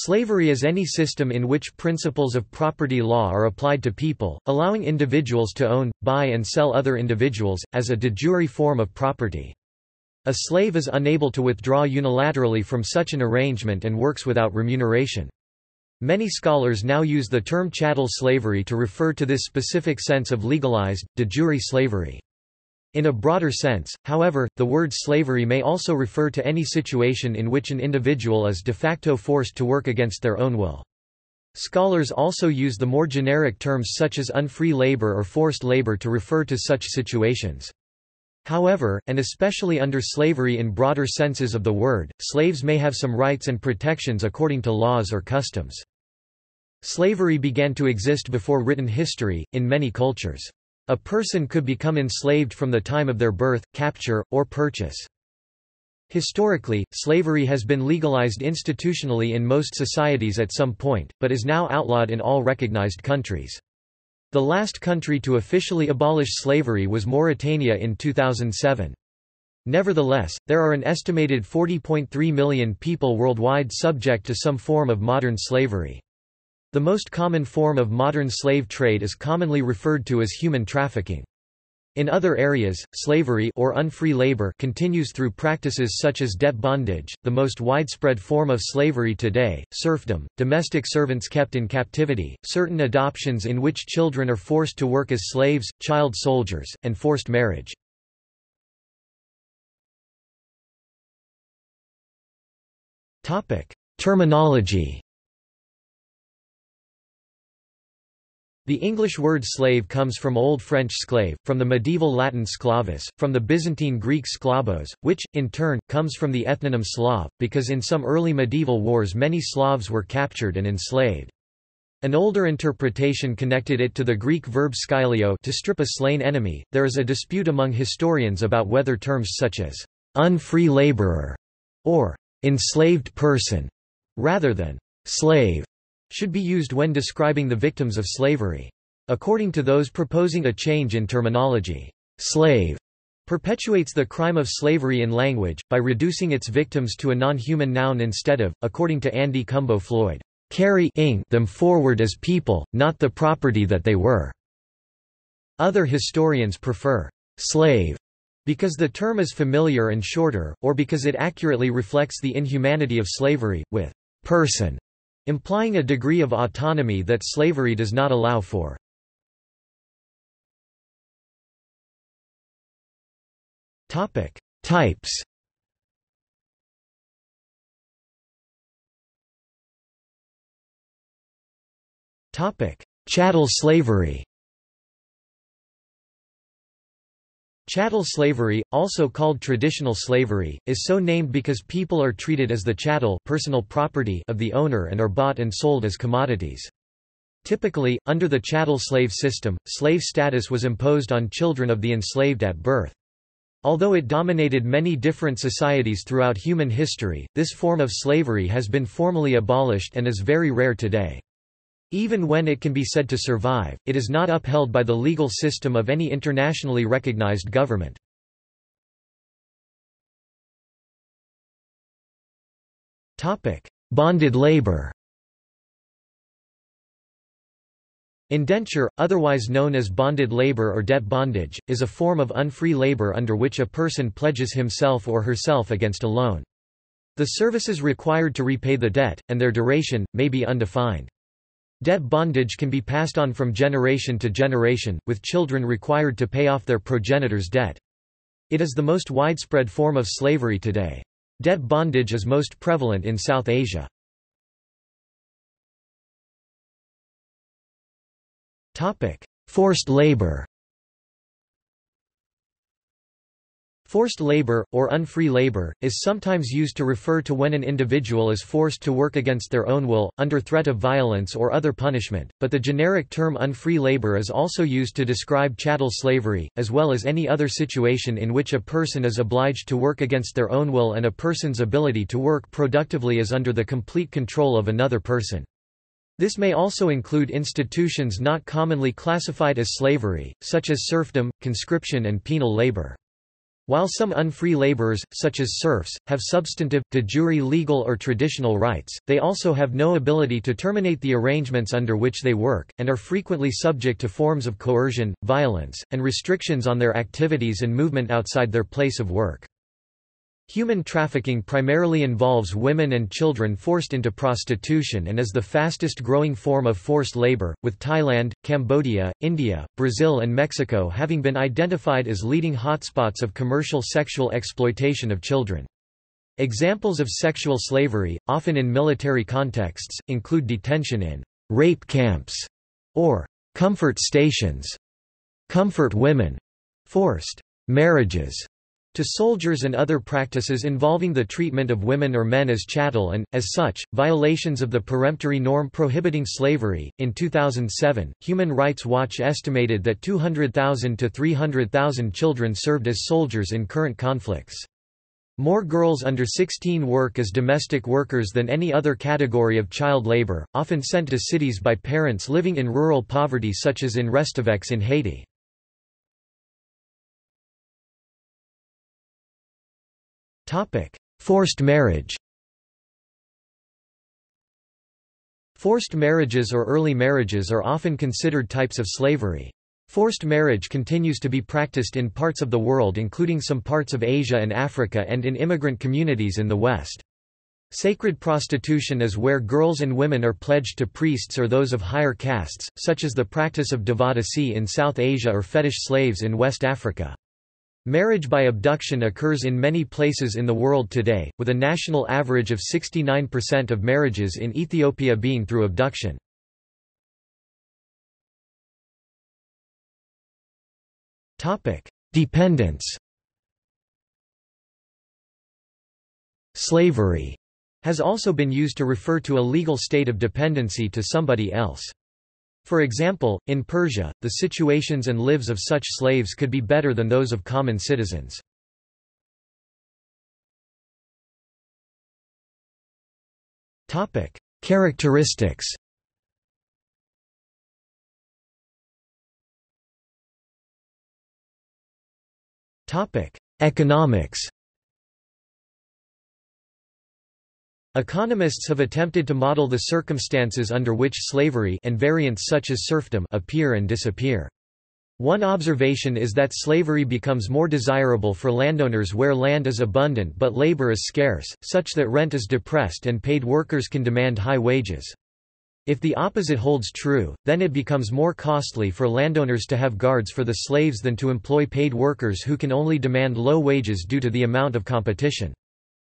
Slavery is any system in which principles of property law are applied to people, allowing individuals to own, buy and sell other individuals, as a de jure form of property. A slave is unable to withdraw unilaterally from such an arrangement and works without remuneration. Many scholars now use the term chattel slavery to refer to this specific sense of legalized, de jure slavery. In a broader sense, however, the word slavery may also refer to any situation in which an individual is de facto forced to work against their own will. Scholars also use the more generic terms such as unfree labor or forced labor to refer to such situations. However, and especially under slavery in broader senses of the word, slaves may have some rights and protections according to laws or customs. Slavery began to exist before written history, in many cultures. A person could become enslaved from the time of their birth, capture, or purchase. Historically, slavery has been legalized institutionally in most societies at some point, but is now outlawed in all recognized countries. The last country to officially abolish slavery was Mauritania in 2007. Nevertheless, there are an estimated 40.3 million people worldwide subject to some form of modern slavery. The most common form of modern slave trade is commonly referred to as human trafficking. In other areas, slavery or unfree labor continues through practices such as debt bondage, the most widespread form of slavery today, serfdom, domestic servants kept in captivity, certain adoptions in which children are forced to work as slaves, child soldiers, and forced marriage. Terminology. The English word slave comes from Old French sclave, from the medieval Latin sclavus, from the Byzantine Greek sklabos, which, in turn, comes from the ethnonym Slav, because in some early medieval wars many Slavs were captured and enslaved. An older interpretation connected it to the Greek verb skylio, to strip a slain enemy. There is a dispute among historians about whether terms such as unfree laborer or enslaved person, rather than slave, should be used when describing the victims of slavery. According to those proposing a change in terminology, slave perpetuates the crime of slavery in language, by reducing its victims to a non-human noun instead of, according to Andy Cumbo Floyd, carrying them forward as people, not the property that they were. Other historians prefer slave because the term is familiar and shorter, or because it accurately reflects the inhumanity of slavery, with person implying a degree of autonomy that slavery does not allow for. Topic: Types. Topic: Chattel slavery. Chattel slavery, also called traditional slavery, is so named because people are treated as the chattel, personal property, of the owner and are bought and sold as commodities. Typically, under the chattel slave system, slave status was imposed on children of the enslaved at birth. Although it dominated many different societies throughout human history, this form of slavery has been formally abolished and is very rare today. Even when it can be said to survive, it is not upheld by the legal system of any internationally recognized government. Bonded labor. Indenture, otherwise known as bonded labor or debt bondage, is a form of unfree labor under which a person pledges himself or herself against a loan. The services required to repay the debt, and their duration, may be undefined. Debt bondage can be passed on from generation to generation, with children required to pay off their progenitors' debt. It is the most widespread form of slavery today. Debt bondage is most prevalent in South Asia. Forced labor. Forced labor, or unfree labor, is sometimes used to refer to when an individual is forced to work against their own will, under threat of violence or other punishment, but the generic term unfree labor is also used to describe chattel slavery, as well as any other situation in which a person is obliged to work against their own will and a person's ability to work productively is under the complete control of another person. This may also include institutions not commonly classified as slavery, such as serfdom, conscription and penal labor. While some unfree laborers, such as serfs, have substantive, de jure legal or traditional rights, they also have no ability to terminate the arrangements under which they work, and are frequently subject to forms of coercion, violence, and restrictions on their activities and movement outside their place of work. Human trafficking primarily involves women and children forced into prostitution and is the fastest-growing form of forced labor, with Thailand, Cambodia, India, Brazil and Mexico having been identified as leading hotspots of commercial sexual exploitation of children. Examples of sexual slavery, often in military contexts, include detention in rape camps or comfort stations, comfort women, forced marriages to soldiers and other practices involving the treatment of women or men as chattel and, as such, violations of the peremptory norm prohibiting slavery. In 2007, Human Rights Watch estimated that 200,000 to 300,000 children served as soldiers in current conflicts. More girls under 16 work as domestic workers than any other category of child labor, often sent to cities by parents living in rural poverty such as in Restavex in Haiti. Forced marriage. Forced marriages or early marriages are often considered types of slavery. Forced marriage continues to be practiced in parts of the world including some parts of Asia and Africa and in immigrant communities in the West. Sacred prostitution is where girls and women are pledged to priests or those of higher castes, such as the practice of devadasi in South Asia or fetish slaves in West Africa. Marriage by abduction occurs in many places in the world today, with a national average of 69% of marriages in Ethiopia being through abduction. Dependence. Slavery has also been used to refer to a legal state of dependency to somebody else. For example, in Persia, the situations and lives of such slaves could be better than those of common citizens. Topic: Characteristics. Topic: Economics. Economists have attempted to model the circumstances under which slavery and variants such as serfdom appear and disappear. One observation is that slavery becomes more desirable for landowners where land is abundant but labor is scarce, such that rent is depressed and paid workers can demand high wages. If the opposite holds true, then it becomes more costly for landowners to have guards for the slaves than to employ paid workers who can only demand low wages due to the amount of competition.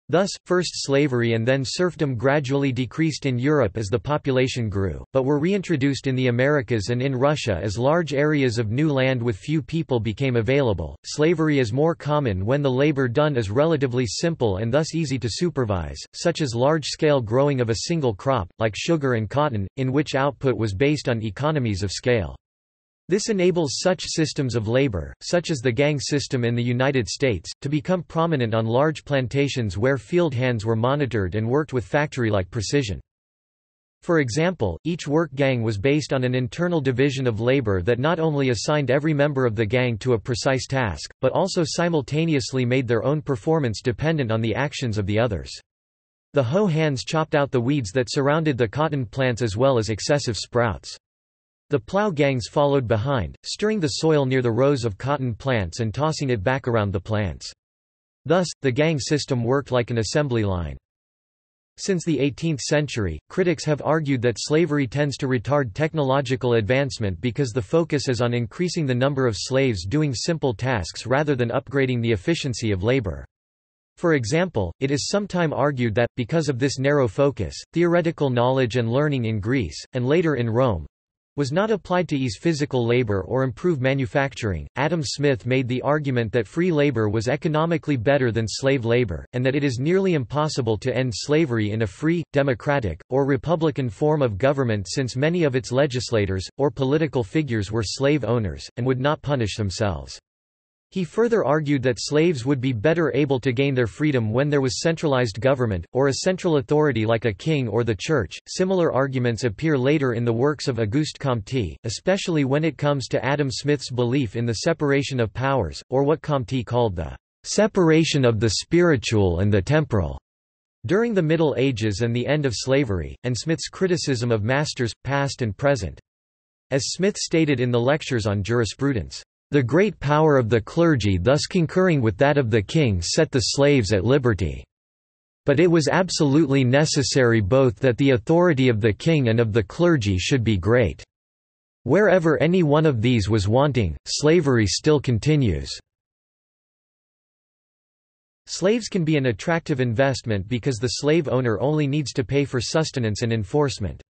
Thus, first slavery and then serfdom gradually decreased in Europe as the population grew, but were reintroduced in the Americas and in Russia as large areas of new land with few people became available. Slavery is more common when the labor done is relatively simple and thus easy to supervise, such as large-scale growing of a single crop, like sugar and cotton, in which output was based on economies of scale. This enables such systems of labor, such as the gang system in the United States, to become prominent on large plantations where field hands were monitored and worked with factory-like precision. For example, each work gang was based on an internal division of labor that not only assigned every member of the gang to a precise task, but also simultaneously made their own performance dependent on the actions of the others. The hoe hands chopped out the weeds that surrounded the cotton plants as well as excessive sprouts. The plow gangs followed behind, stirring the soil near the rows of cotton plants and tossing it back around the plants. Thus, the gang system worked like an assembly line. Since the 18th century, critics have argued that slavery tends to retard technological advancement because the focus is on increasing the number of slaves doing simple tasks rather than upgrading the efficiency of labor. For example, it is sometimes argued that, because of this narrow focus, theoretical knowledge and learning in Greece, and later in Rome, was not applied to ease physical labor or improve manufacturing. Adam Smith made the argument that free labor was economically better than slave labor, and that it is nearly impossible to end slavery in a free, democratic, or republican form of government since many of its legislators, or political figures were slave owners, and would not punish themselves. He further argued that slaves would be better able to gain their freedom when there was centralized government, or a central authority like a king or the church. Similar arguments appear later in the works of Auguste Comte, especially when it comes to Adam Smith's belief in the separation of powers, or what Comte called the separation of the spiritual and the temporal during the Middle Ages and the end of slavery, and Smith's criticism of masters, past and present. As Smith stated in the Lectures on Jurisprudence, "The great power of the clergy thus concurring with that of the king set the slaves at liberty. But it was absolutely necessary both that the authority of the king and of the clergy should be great. Wherever any one of these was wanting, slavery still continues." Slaves can be an attractive investment because the slave owner only needs to pay for sustenance and enforcement.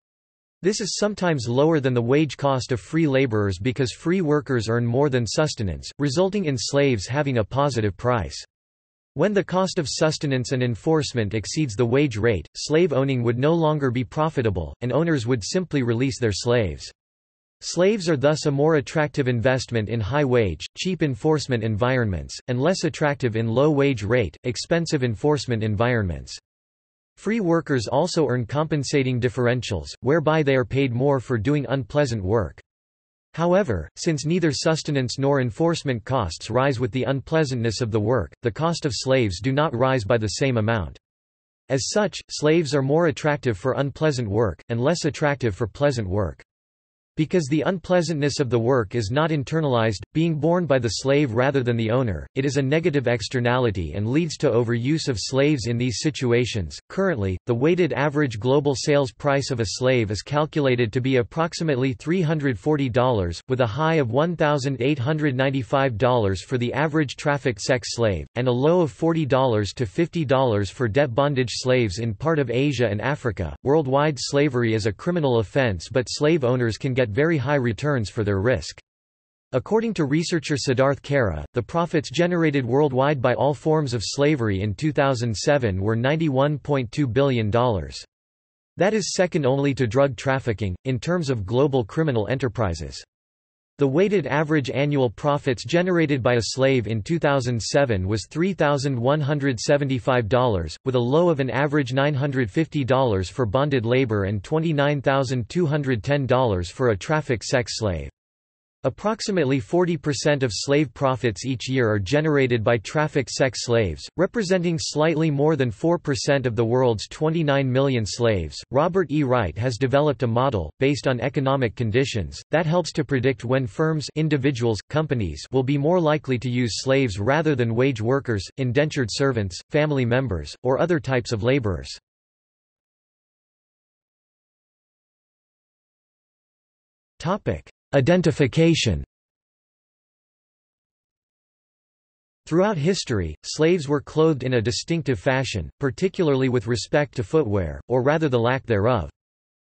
This is sometimes lower than the wage cost of free laborers because free workers earn more than sustenance, resulting in slaves having a positive price. When the cost of sustenance and enforcement exceeds the wage rate, slave owning would no longer be profitable, and owners would simply release their slaves. Slaves are thus a more attractive investment in high-wage, cheap enforcement environments, and less attractive in low-wage rate, expensive enforcement environments. Free workers also earn compensating differentials, whereby they are paid more for doing unpleasant work. However, since neither sustenance nor enforcement costs rise with the unpleasantness of the work, the cost of slaves do not rise by the same amount. As such, slaves are more attractive for unpleasant work, and less attractive for pleasant work. Because the unpleasantness of the work is not internalized, being borne by the slave rather than the owner, it is a negative externality and leads to overuse of slaves in these situations. Currently, the weighted average global sales price of a slave is calculated to be approximately $340, with a high of $1,895 for the average trafficked sex slave, and a low of $40 to $50 for debt bondage slaves in part of Asia and Africa. Worldwide, slavery is a criminal offense, but slave owners can get very high returns for their risk. According to researcher Siddharth Kara, the profits generated worldwide by all forms of slavery in 2007 were $91.2 billion. That is second only to drug trafficking, in terms of global criminal enterprises. The weighted average annual profits generated by a slave in 2007 was $3,175, with a low of an average $950 for bonded labor and $29,210 for a trafficked sex slave. Approximately 40% of slave profits each year are generated by trafficked sex slaves, representing slightly more than 4% of the world's 29 million slaves. Robert E. Wright has developed a model, based on economic conditions, that helps to predict when firms, individuals, companies will be more likely to use slaves rather than wage workers, indentured servants, family members, or other types of laborers. Identification. Throughout history, slaves were clothed in a distinctive fashion, particularly with respect to footwear, or rather the lack thereof.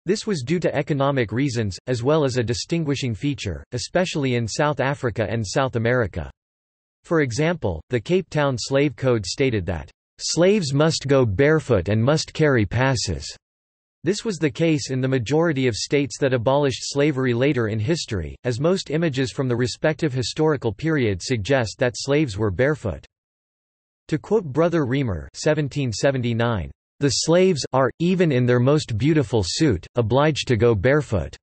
This was due to economic reasons, as well as a distinguishing feature, especially in South Africa and South America. For example, the Cape Town Slave Code stated that, "Slaves must go barefoot and must carry passes." This was the case in the majority of states that abolished slavery later in history, as most images from the respective historical period suggest that slaves were barefoot. To quote Brother Reamer, 1779, "The slaves are, even in their most beautiful suit, obliged to go barefoot.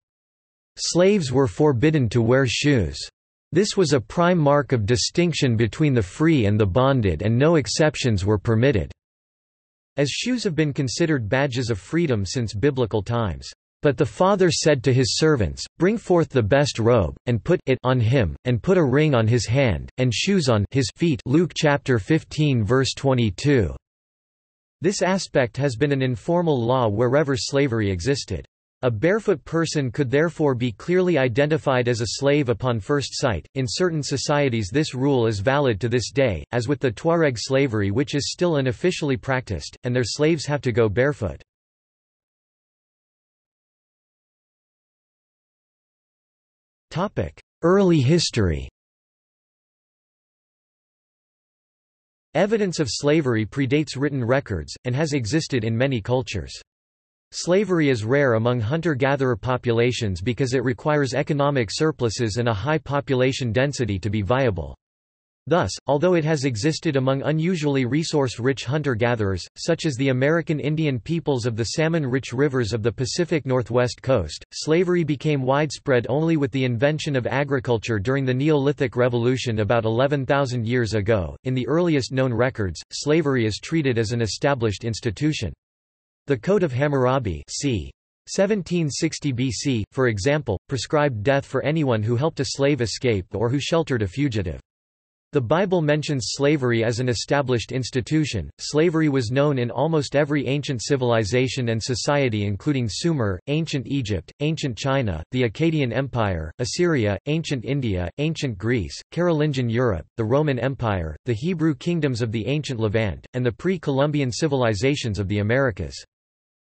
Slaves were forbidden to wear shoes. This was a prime mark of distinction between the free and the bonded, and no exceptions were permitted." As shoes have been considered badges of freedom since biblical times. "But the father said to his servants, bring forth the best robe, and put it on him, and put a ring on his hand, and shoes on his feet." Luke chapter 15 verse 22. This aspect has been an informal law wherever slavery existed. A barefoot person could therefore be clearly identified as a slave upon first sight. In certain societies, this rule is valid to this day, as with the Tuareg slavery, which is still unofficially practiced, and their slaves have to go barefoot. Topic: Early history. Evidence of slavery predates written records and has existed in many cultures. Slavery is rare among hunter-gatherer populations because it requires economic surpluses and a high population density to be viable. Thus, although it has existed among unusually resource-rich hunter-gatherers, such as the American Indian peoples of the salmon-rich rivers of the Pacific Northwest coast, slavery became widespread only with the invention of agriculture during the Neolithic Revolution about 11,000 years ago. In the earliest known records, slavery is treated as an established institution. The Code of Hammurabi, c. 1760 BC, for example, prescribed death for anyone who helped a slave escape or who sheltered a fugitive. The Bible mentions slavery as an established institution. Slavery was known in almost every ancient civilization and society, including Sumer, ancient Egypt, ancient China, the Akkadian Empire, Assyria, ancient India, ancient Greece, Carolingian Europe, the Roman Empire, the Hebrew kingdoms of the ancient Levant, and the pre-Columbian civilizations of the Americas.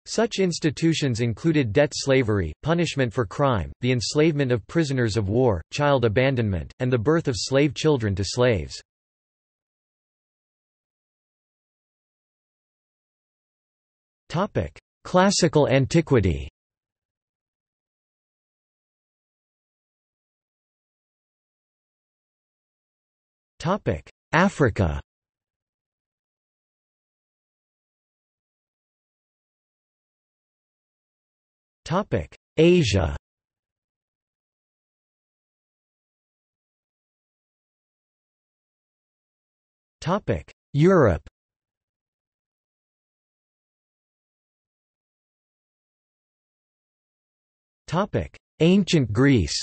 Such institutions included debt slavery, punishment for crime, the enslavement of prisoners of war, child abandonment, and the birth of slave children to slaves. Classical antiquity. Africa. Asia. Europe. Ancient Greece.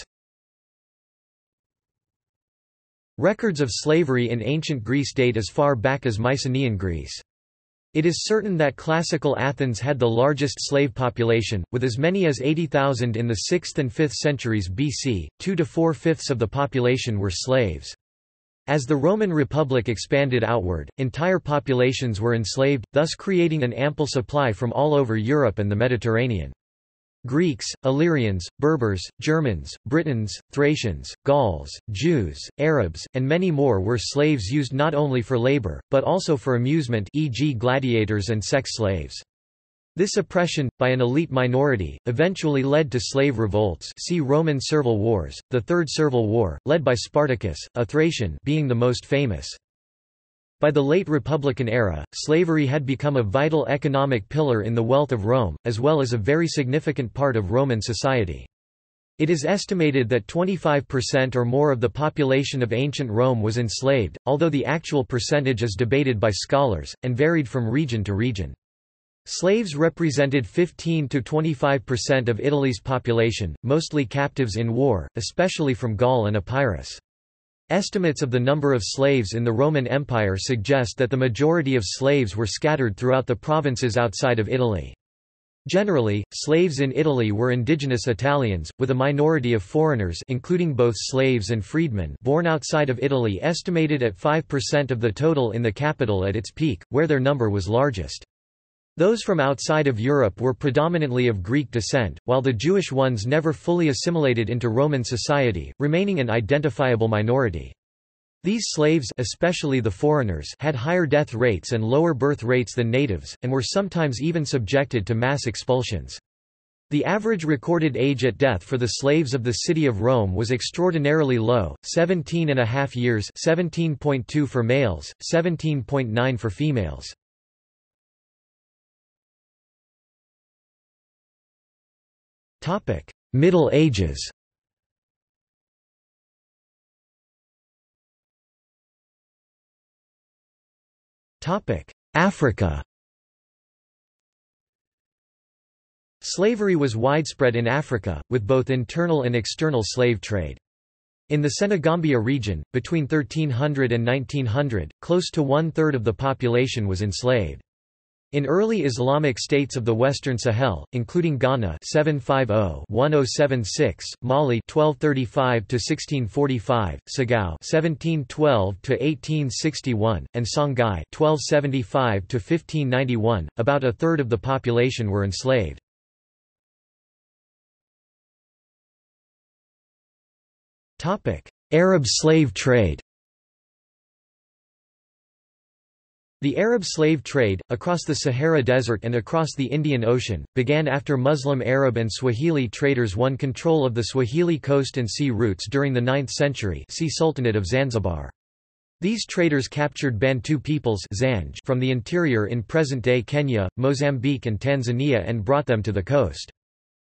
Records of slavery in ancient Greece date as far back as Mycenaean Greece. It is certain that classical Athens had the largest slave population, with as many as 80,000 in the 6th and 5th centuries BC. 2 to 4/5 of the population were slaves. As the Roman Republic expanded outward, entire populations were enslaved, thus creating an ample supply from all over Europe and the Mediterranean. Greeks, Illyrians, Berbers, Germans, Britons, Thracians, Gauls, Jews, Arabs, and many more were slaves used not only for labor, but also for amusement, e.g. gladiators and sex slaves. This oppression, by an elite minority, eventually led to slave revolts, see Roman Servile Wars, the Third Servile War, led by Spartacus, a Thracian, being the most famous. By the late Republican era, slavery had become a vital economic pillar in the wealth of Rome, as well as a very significant part of Roman society. It is estimated that 25% or more of the population of ancient Rome was enslaved, although the actual percentage is debated by scholars, and varied from region to region. Slaves represented 15–25% of Italy's population, mostly captives in war, especially from Gaul and Epirus. Estimates of the number of slaves in the Roman Empire suggest that the majority of slaves were scattered throughout the provinces outside of Italy. Generally, slaves in Italy were indigenous Italians, with a minority of foreigners including both slaves and freedmen born outside of Italy, estimated at 5% of the total in the capital at its peak, where their number was largest. Those from outside of Europe were predominantly of Greek descent, while the Jewish ones never fully assimilated into Roman society, remaining an identifiable minority. These slaves, especially the foreigners, had higher death rates and lower birth rates than natives, and were sometimes even subjected to mass expulsions. The average recorded age at death for the slaves of the city of Rome was extraordinarily low, 17.5 years, 17.2 for males, 17.9 for females. Middle Ages. Africa. Slavery was widespread in Africa, with both internal and external slave trade. In the Senegambia region, between 1300 and 1900, close to 1/3 of the population was enslaved. In early Islamic states of the Western Sahel, including Ghana 750–1076, Mali 1235–1645, Sagao 1712–1861, and Songhai 1275–1591, about 1/3 of the population were enslaved. Topic: Arab slave trade. The Arab slave trade, across the Sahara Desert and across the Indian Ocean, began after Muslim Arab and Swahili traders won control of the Swahili coast and sea routes during the 9th century. See Sultanate of Zanzibar. These traders captured Bantu peoples from the interior in present-day Kenya, Mozambique and Tanzania and brought them to the coast.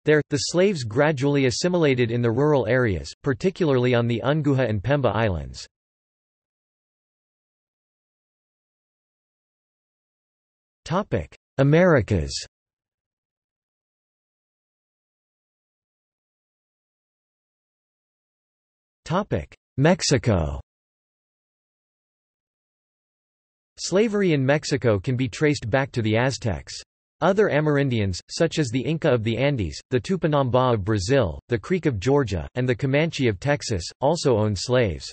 There, the slaves gradually assimilated in the rural areas, particularly on the Unguha and Pemba Islands. Americas. Mexico. Slavery in Mexico can be traced back to the Aztecs. Other Amerindians, such as the Inca of the Andes, the Tupinambá of Brazil, the Creek of Georgia, and the Comanche of Texas, also owned slaves.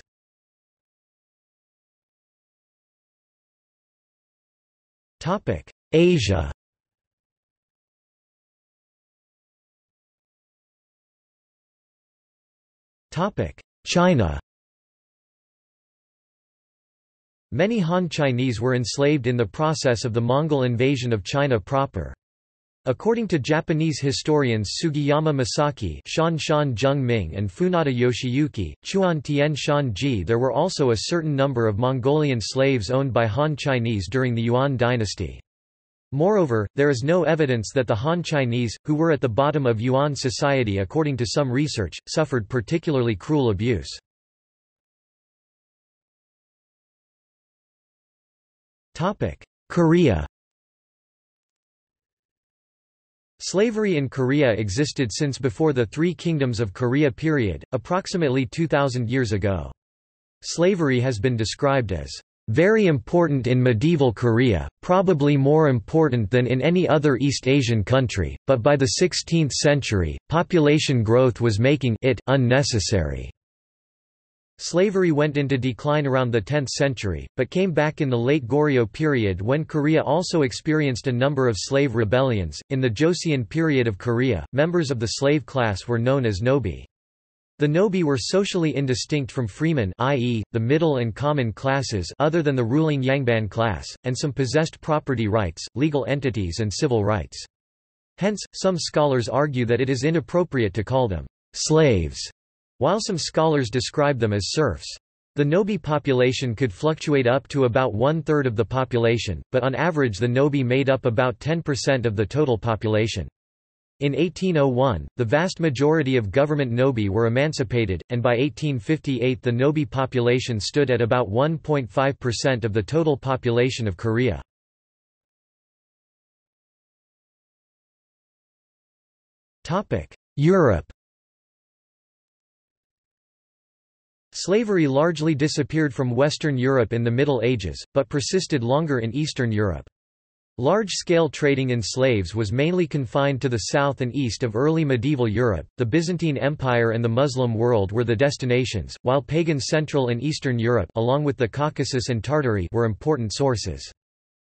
Asia. China. Many Han Chinese were enslaved in the process of the Mongol invasion of China proper. According to Japanese historians Sugiyama Masaki, Shan Shan Jiangming and Funata Yoshiyuki, Chuan Tianshan Ji, there were also a certain number of Mongolian slaves owned by Han Chinese during the Yuan dynasty. Moreover, there is no evidence that the Han Chinese, who were at the bottom of Yuan society according to some research, suffered particularly cruel abuse. Korea. Slavery in Korea existed since before the Three Kingdoms of Korea period, approximately 2,000 years ago. Slavery has been described as very important in medieval Korea, probably more important than in any other East Asian country, but by the 16th century, population growth was making it unnecessary. Slavery went into decline around the 10th century, but came back in the late Goryeo period when Korea also experienced a number of slave rebellions. In the Joseon period of Korea, members of the slave class were known as nobi. The nobi were socially indistinct from freemen, i.e., the middle and common classes other than the ruling Yangban class, and some possessed property rights, legal entities and civil rights. Hence, some scholars argue that it is inappropriate to call them slaves, while some scholars describe them as serfs. The nobi population could fluctuate up to about one-third of the population, but on average the nobi made up about 10% of the total population. In 1801, the vast majority of government nobi were emancipated, and by 1858 the nobi population stood at about 1.5% of the total population of Korea. Europe. Slavery largely disappeared from Western Europe in the Middle Ages, but persisted longer in Eastern Europe. Large-scale trading in slaves was mainly confined to the south and east of early medieval Europe. The Byzantine Empire and the Muslim world were the destinations, while pagan Central and Eastern Europe, along with the Caucasus and Tartary, were important sources.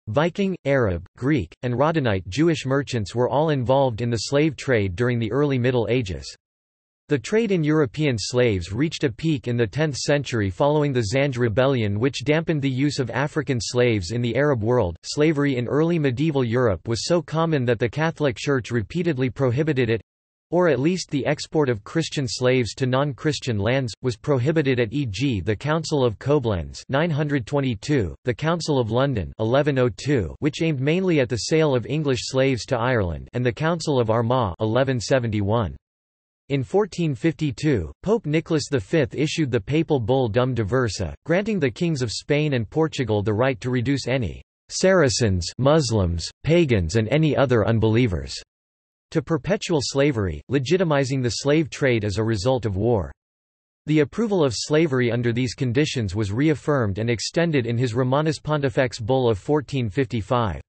Viking, Arab, Greek, and Rhodanite Jewish merchants were all involved in the slave trade during the early Middle Ages. The trade in European slaves reached a peak in the 10th century following the Zanj Rebellion, which dampened the use of African slaves in the Arab world. Slavery in early medieval Europe was so common that the Catholic Church repeatedly prohibited it, or at least the export of Christian slaves to non-Christian lands was prohibited at e.g. the Council of Koblenz 922, the Council of London 1102, which aimed mainly at the sale of English slaves to Ireland, and the Council of Armagh 1171. In 1452, Pope Nicholas V issued the papal bull Dum Diversa, granting the kings of Spain and Portugal the right to reduce any Saracens, Muslims, pagans, and any other unbelievers to perpetual slavery, legitimizing the slave trade as a result of war. The approval of slavery under these conditions was reaffirmed and extended in his Romanus Pontifex bull of 1455.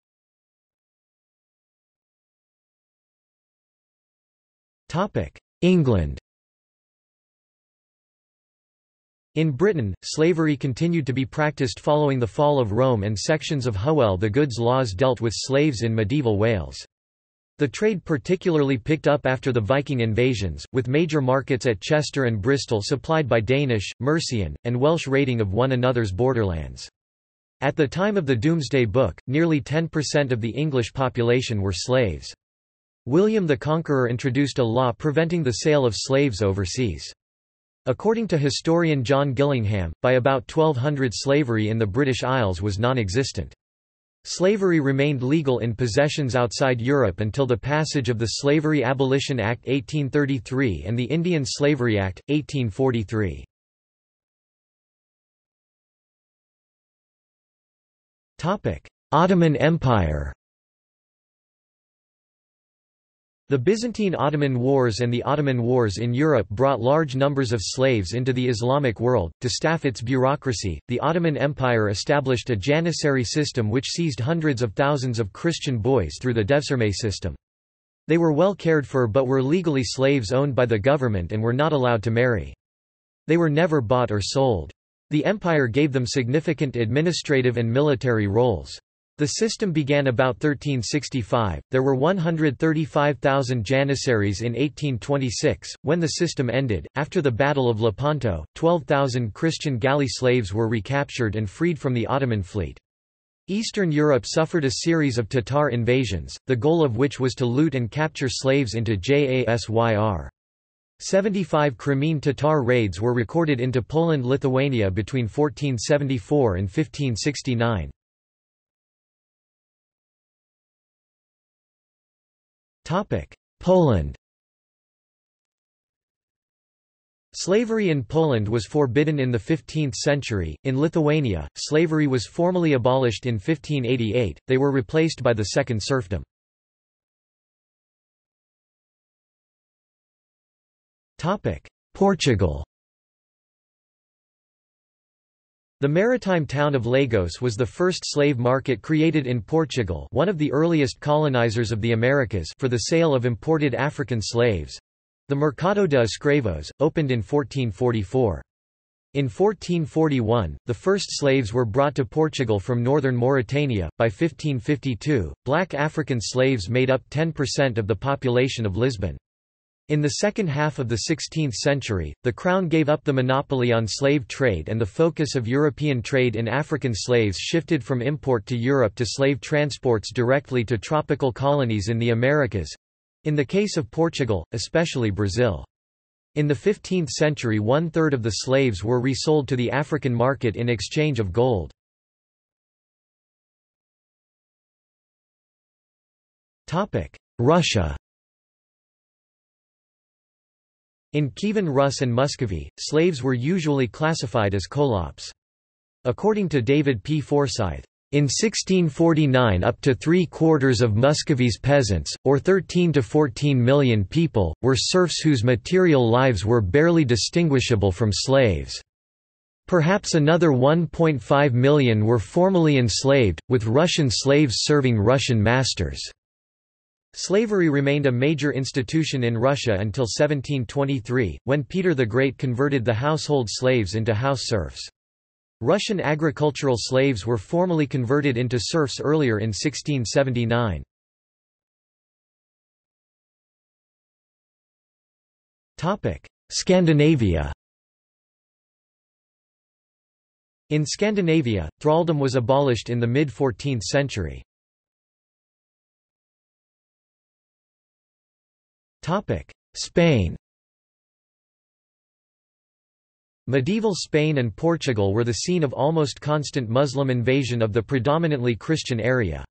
England. In Britain, slavery continued to be practiced following the fall of Rome, and sections of Hywel the Good's laws dealt with slaves in medieval Wales. The trade particularly picked up after the Viking invasions, with major markets at Chester and Bristol supplied by Danish, Mercian, and Welsh raiding of one another's borderlands. At the time of the Doomsday Book, nearly 10% of the English population were slaves. William the Conqueror introduced a law preventing the sale of slaves overseas. According to historian John Gillingham, by about 1200 slavery in the British Isles was non-existent. Slavery remained legal in possessions outside Europe until the passage of the Slavery Abolition Act 1833 and the Indian Slavery Act, 1843. Ottoman Empire. The Byzantine-Ottoman Wars and the Ottoman Wars in Europe brought large numbers of slaves into the Islamic world. To staff its bureaucracy, the Ottoman Empire established a Janissary system which seized hundreds of thousands of Christian boys through the Devsirme system. They were well cared for but were legally slaves owned by the government and were not allowed to marry. They were never bought or sold. The empire gave them significant administrative and military roles. The system began about 1365. There were 135,000 Janissaries in 1826. When the system ended, after the Battle of Lepanto, 12,000 Christian galley slaves were recaptured and freed from the Ottoman fleet. Eastern Europe suffered a series of Tatar invasions, the goal of which was to loot and capture slaves into Jasyr. 75 Crimean Tatar raids were recorded into Poland-Lithuania between 1474 and 1569. Poland. Slavery in Poland was forbidden in the 15th century. In Lithuania, slavery was formally abolished in 1588, they were replaced by the Second Serfdom. Portugal. The maritime town of Lagos was the first slave market created in Portugal, one of the earliest colonizers of the Americas, for the sale of imported African slaves. The Mercado de Escravos, opened in 1444. In 1441, the first slaves were brought to Portugal from northern Mauritania. By 1552, black African slaves made up 10% of the population of Lisbon. In the second half of the 16th century, the Crown gave up the monopoly on slave trade and the focus of European trade in African slaves shifted from import to Europe to slave transports directly to tropical colonies in the Americas—in the case of Portugal, especially Brazil. In the 15th century, one-third of the slaves were resold to the African market in exchange of gold. Russia. In Kievan Rus and Muscovy, slaves were usually classified as kolops. According to David P. Forsyth, in 1649 up to 3/4 of Muscovy's peasants, or 13 to 14 million people, were serfs whose material lives were barely distinguishable from slaves. Perhaps another 1.5 million were formally enslaved, with Russian slaves serving Russian masters. Slavery remained a major institution in Russia until 1723, when Peter the Great converted the household slaves into house serfs. Russian agricultural slaves were formally converted into serfs earlier in 1679. Scandinavia. In Scandinavia, thraldom was abolished in the mid-14th century. Spain. Medieval Spain and Portugal were the scene of almost constant Muslim invasion of the predominantly Christian area.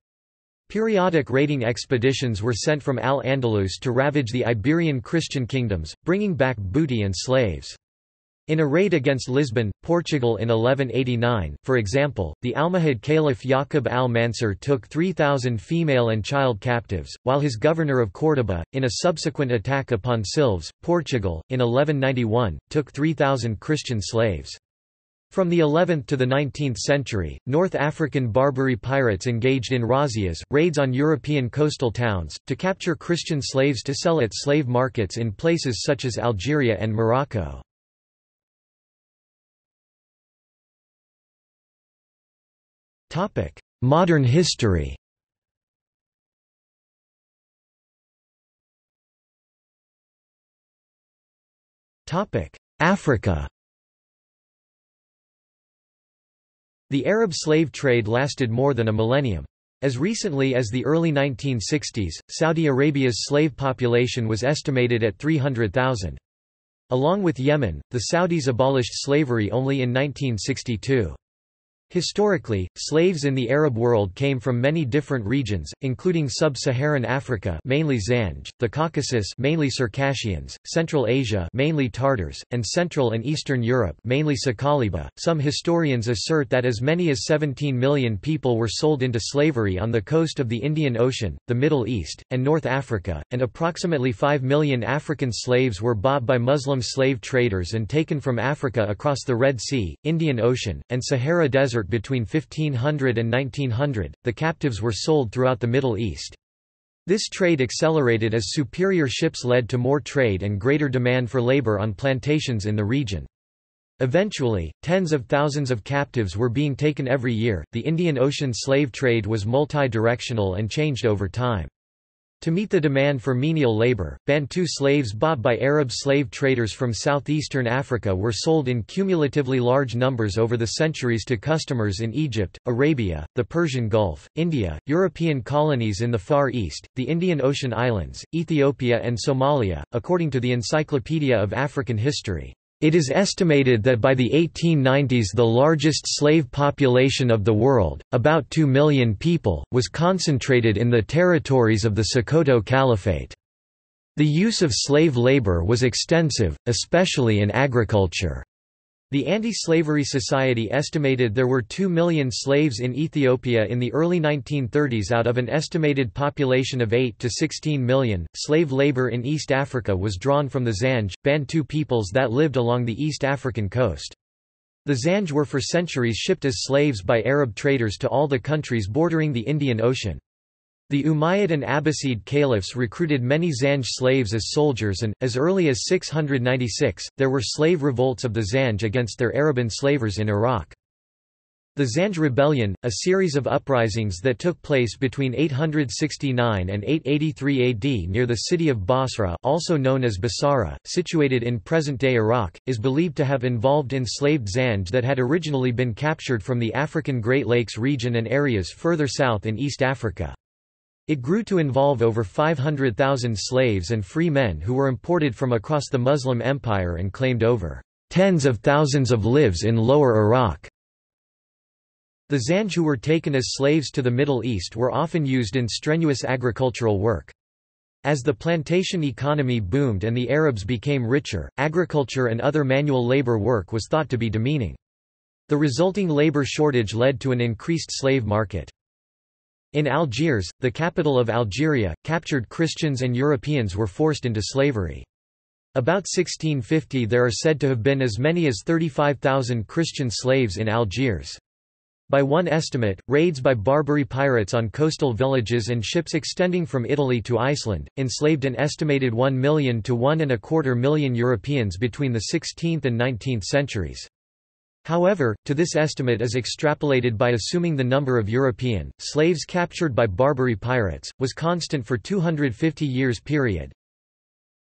Periodic raiding expeditions were sent from Al-Andalus to ravage the Iberian Christian kingdoms, bringing back booty and slaves. In a raid against Lisbon, Portugal in 1189, for example, the Almohad Caliph Ya'qub al-Mansur took 3,000 female and child captives, while his governor of Córdoba, in a subsequent attack upon Silves, Portugal, in 1191, took 3,000 Christian slaves. From the 11th to the 19th century, North African Barbary pirates engaged in razzias, raids on European coastal towns, to capture Christian slaves to sell at slave markets in places such as Algeria and Morocco. Modern history. Africa. The Arab slave trade lasted more than a millennium. As recently as the early 1960s, Saudi Arabia's slave population was estimated at 300,000. Along with Yemen, the Saudis abolished slavery only in 1962. Historically, slaves in the Arab world came from many different regions, including sub-Saharan Africa, mainly Zanj, the Caucasus, mainly Circassians, Central Asia, mainly Tartars, and Central and Eastern Europe, mainly Sakaliba. Some historians assert that as many as 17 million people were sold into slavery on the coast of the Indian Ocean, the Middle East, and North Africa, and approximately 5 million African slaves were bought by Muslim slave traders and taken from Africa across the Red Sea, Indian Ocean, and Sahara Desert. Between 1500 and 1900, the captives were sold throughout the Middle East. This trade accelerated as superior ships led to more trade and greater demand for labor on plantations in the region. Eventually, tens of thousands of captives were being taken every year. The Indian Ocean slave trade was multi-directional and changed over time. To meet the demand for menial labor, Bantu slaves bought by Arab slave traders from southeastern Africa were sold in cumulatively large numbers over the centuries to customers in Egypt, Arabia, the Persian Gulf, India, European colonies in the Far East, the Indian Ocean Islands, Ethiopia, and Somalia. According to the Encyclopedia of African History, it is estimated that by the 1890s the largest slave population of the world, about 2 million people, was concentrated in the territories of the Sokoto Caliphate. The use of slave labor was extensive, especially in agriculture. The Anti-Slavery Society estimated there were 2 million slaves in Ethiopia in the early 1930s out of an estimated population of 8 to 16 million. Slave labor in East Africa was drawn from the Zanj, Bantu peoples that lived along the East African coast. The Zanj were for centuries shipped as slaves by Arab traders to all the countries bordering the Indian Ocean. The Umayyad and Abbasid caliphs recruited many Zanj slaves as soldiers, and, as early as 696, there were slave revolts of the Zanj against their Arab enslavers in Iraq. The Zanj Rebellion, a series of uprisings that took place between 869 and 883 AD near the city of Basra, also known as Basara, situated in present-day Iraq, is believed to have involved enslaved Zanj that had originally been captured from the African Great Lakes region and areas further south in East Africa. It grew to involve over 500,000 slaves and free men who were imported from across the Muslim Empire and claimed over tens of thousands of lives in Lower Iraq. The Zanj who were taken as slaves to the Middle East were often used in strenuous agricultural work. As the plantation economy boomed and the Arabs became richer, agriculture and other manual labor work was thought to be demeaning. The resulting labor shortage led to an increased slave market. In Algiers, the capital of Algeria, captured Christians and Europeans were forced into slavery. About 1650 there are said to have been as many as 35,000 Christian slaves in Algiers. By one estimate, raids by Barbary pirates on coastal villages and ships extending from Italy to Iceland, enslaved an estimated 1 million to 1.25 million Europeans between the 16th and 19th centuries. However, to this estimate is extrapolated by assuming the number of European slaves captured by Barbary pirates was constant for 250 years period.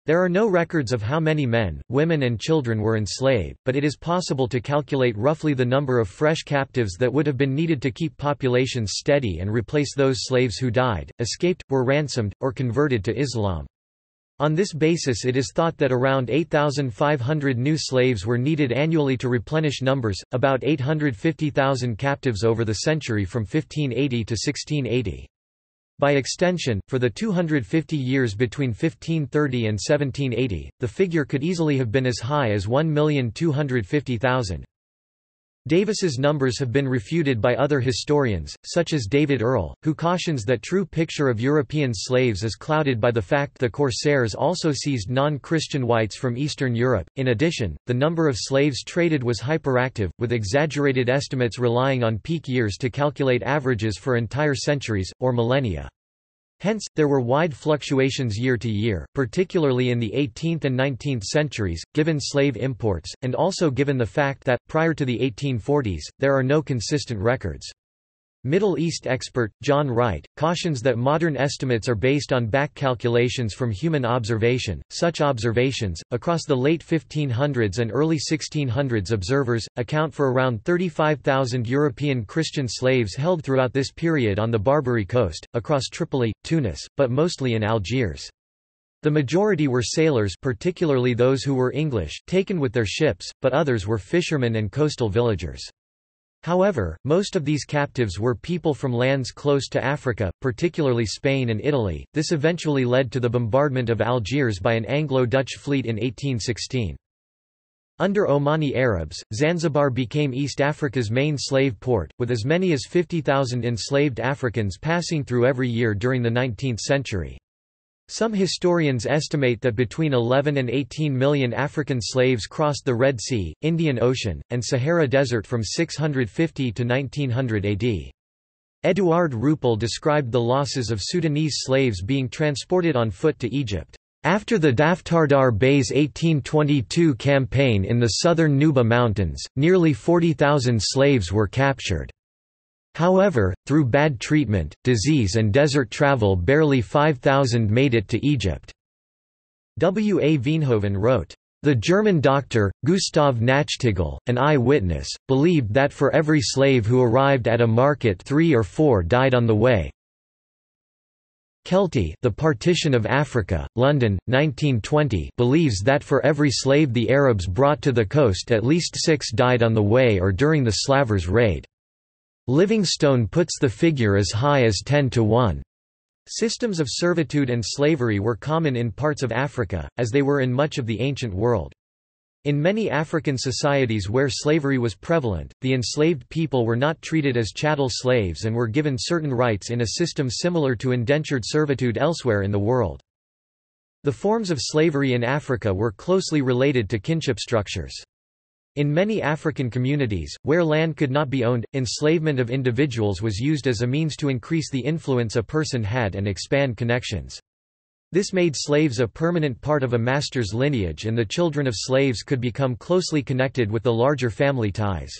There are no records of how many men, women and children were enslaved, but it is possible to calculate roughly the number of fresh captives that would have been needed to keep populations steady and replace those slaves who died, escaped, were ransomed, or converted to Islam. On this basis it is thought that around 8,500 new slaves were needed annually to replenish numbers, about 850,000 captives over the century from 1580 to 1680. By extension, for the 250 years between 1530 and 1780, the figure could easily have been as high as 1,250,000. Davis's numbers have been refuted by other historians, such as David Earle, who cautions that true picture of European slaves is clouded by the fact the corsairs also seized non-Christian whites from Eastern Europe. In addition, the number of slaves traded was hyperactive, with exaggerated estimates relying on peak years to calculate averages for entire centuries, or millennia. Hence, there were wide fluctuations year to year, particularly in the 18th and 19th centuries, given slave imports, and also given the fact that, prior to the 1840s, there are no consistent records. Middle East expert, John Wright, cautions that modern estimates are based on back calculations from human observation. Such observations, across the late 1500s and early 1600s observers, account for around 35,000 European Christian slaves held throughout this period on the Barbary coast, across Tripoli, Tunis, but mostly in Algiers. The majority were sailors, particularly those who were English, taken with their ships, but others were fishermen and coastal villagers. However, most of these captives were people from lands close to Africa, particularly Spain and Italy. This eventually led to the bombardment of Algiers by an Anglo-Dutch fleet in 1816. Under Omani Arabs, Zanzibar became East Africa's main slave port, with as many as 50,000 enslaved Africans passing through every year during the 19th century. Some historians estimate that between 11 and 18 million African slaves crossed the Red Sea, Indian Ocean, and Sahara Desert from 650 to 1900 AD. Édouard Ruppel described the losses of Sudanese slaves being transported on foot to Egypt. After the Daftardar Bey's 1822 campaign in the southern Nuba Mountains, nearly 40,000 slaves were captured. However, through bad treatment, disease and desert travel barely 5,000 made it to Egypt. W. A. Veenhoven wrote, "The German doctor, Gustav Nachtigall, an eye-witness, believed that for every slave who arrived at a market 3 or 4 died on the way." Kelty, The Partition of Africa, London, 1920, believes that for every slave the Arabs brought to the coast at least 6 died on the way or during the Slavers' raid. Livingstone puts the figure as high as 10 to 1. Systems of servitude and slavery were common in parts of Africa, as they were in much of the ancient world. In many African societies where slavery was prevalent, the enslaved people were not treated as chattel slaves and were given certain rights in a system similar to indentured servitude elsewhere in the world. The forms of slavery in Africa were closely related to kinship structures. In many African communities, where land could not be owned, enslavement of individuals was used as a means to increase the influence a person had and expand connections. This made slaves a permanent part of a master's lineage, and the children of slaves could become closely connected with the larger family ties.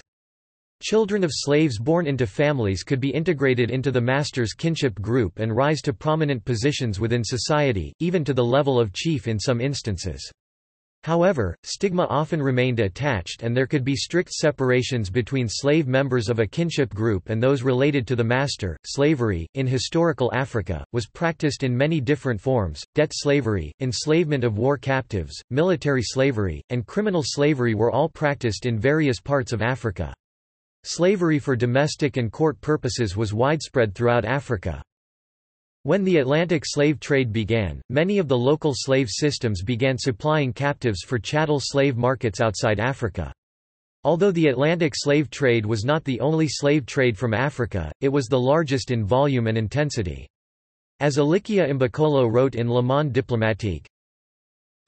Children of slaves born into families could be integrated into the master's kinship group and rise to prominent positions within society, even to the level of chief in some instances. However, stigma often remained attached, and there could be strict separations between slave members of a kinship group and those related to the master. Slavery, in historical Africa, was practiced in many different forms: debt slavery, enslavement of war captives, military slavery, and criminal slavery were all practiced in various parts of Africa. Slavery for domestic and court purposes was widespread throughout Africa. When the Atlantic slave trade began, many of the local slave systems began supplying captives for chattel slave markets outside Africa. Although the Atlantic slave trade was not the only slave trade from Africa, it was the largest in volume and intensity. As Alikia Mbakolo wrote in Le Monde Diplomatique,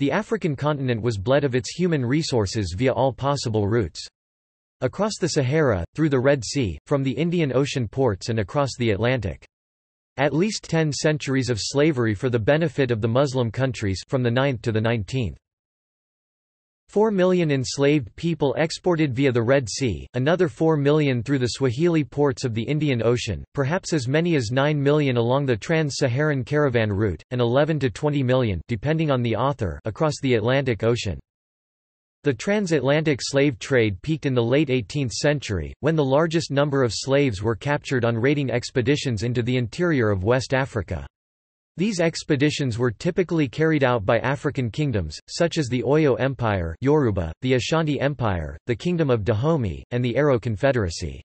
"The African continent was bled of its human resources via all possible routes. Across the Sahara, through the Red Sea, from the Indian Ocean ports and across the Atlantic. At least 10 centuries of slavery for the benefit of the Muslim countries from the 9th to the 19th. 4 million enslaved people exported via the Red Sea, another 4 million through the Swahili ports of the Indian Ocean, perhaps as many as 9 million along the Trans-Saharan caravan route, and 11 to 20 million depending on the author across the Atlantic Ocean." The transatlantic slave trade peaked in the late 18th century, when the largest number of slaves were captured on raiding expeditions into the interior of West Africa. These expeditions were typically carried out by African kingdoms, such as the Oyo Empire Yoruba, the Ashanti Empire, the Kingdom of Dahomey, and the Aro Confederacy.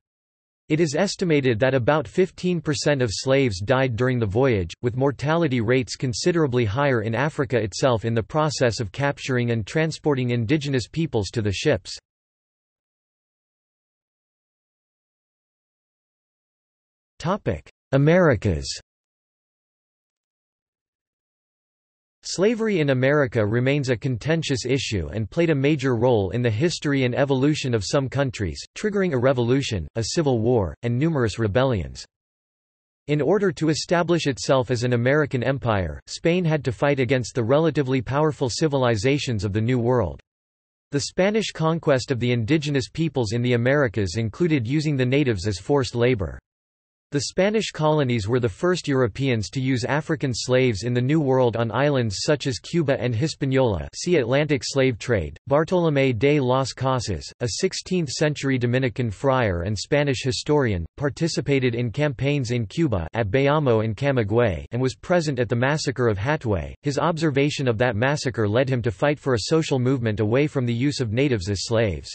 It is estimated that about 15% of slaves died during the voyage, with mortality rates considerably higher in Africa itself in the process of capturing and transporting indigenous peoples to the ships. Americas. Slavery in America remains a contentious issue and played a major role in the history and evolution of some countries, triggering a revolution, a civil war, and numerous rebellions. In order to establish itself as an American empire, Spain had to fight against the relatively powerful civilizations of the New World. The Spanish conquest of the indigenous peoples in the Americas included using the natives as forced labor. The Spanish colonies were the first Europeans to use African slaves in the New World on islands such as Cuba and Hispaniola. See Atlantic slave trade. Bartolomé de las Casas, a 16th-century Dominican friar and Spanish historian, participated in campaigns in Cuba at Bayamo and Camagüey and was present at the massacre of Hatay. His observation of that massacre led him to fight for a social movement away from the use of natives as slaves.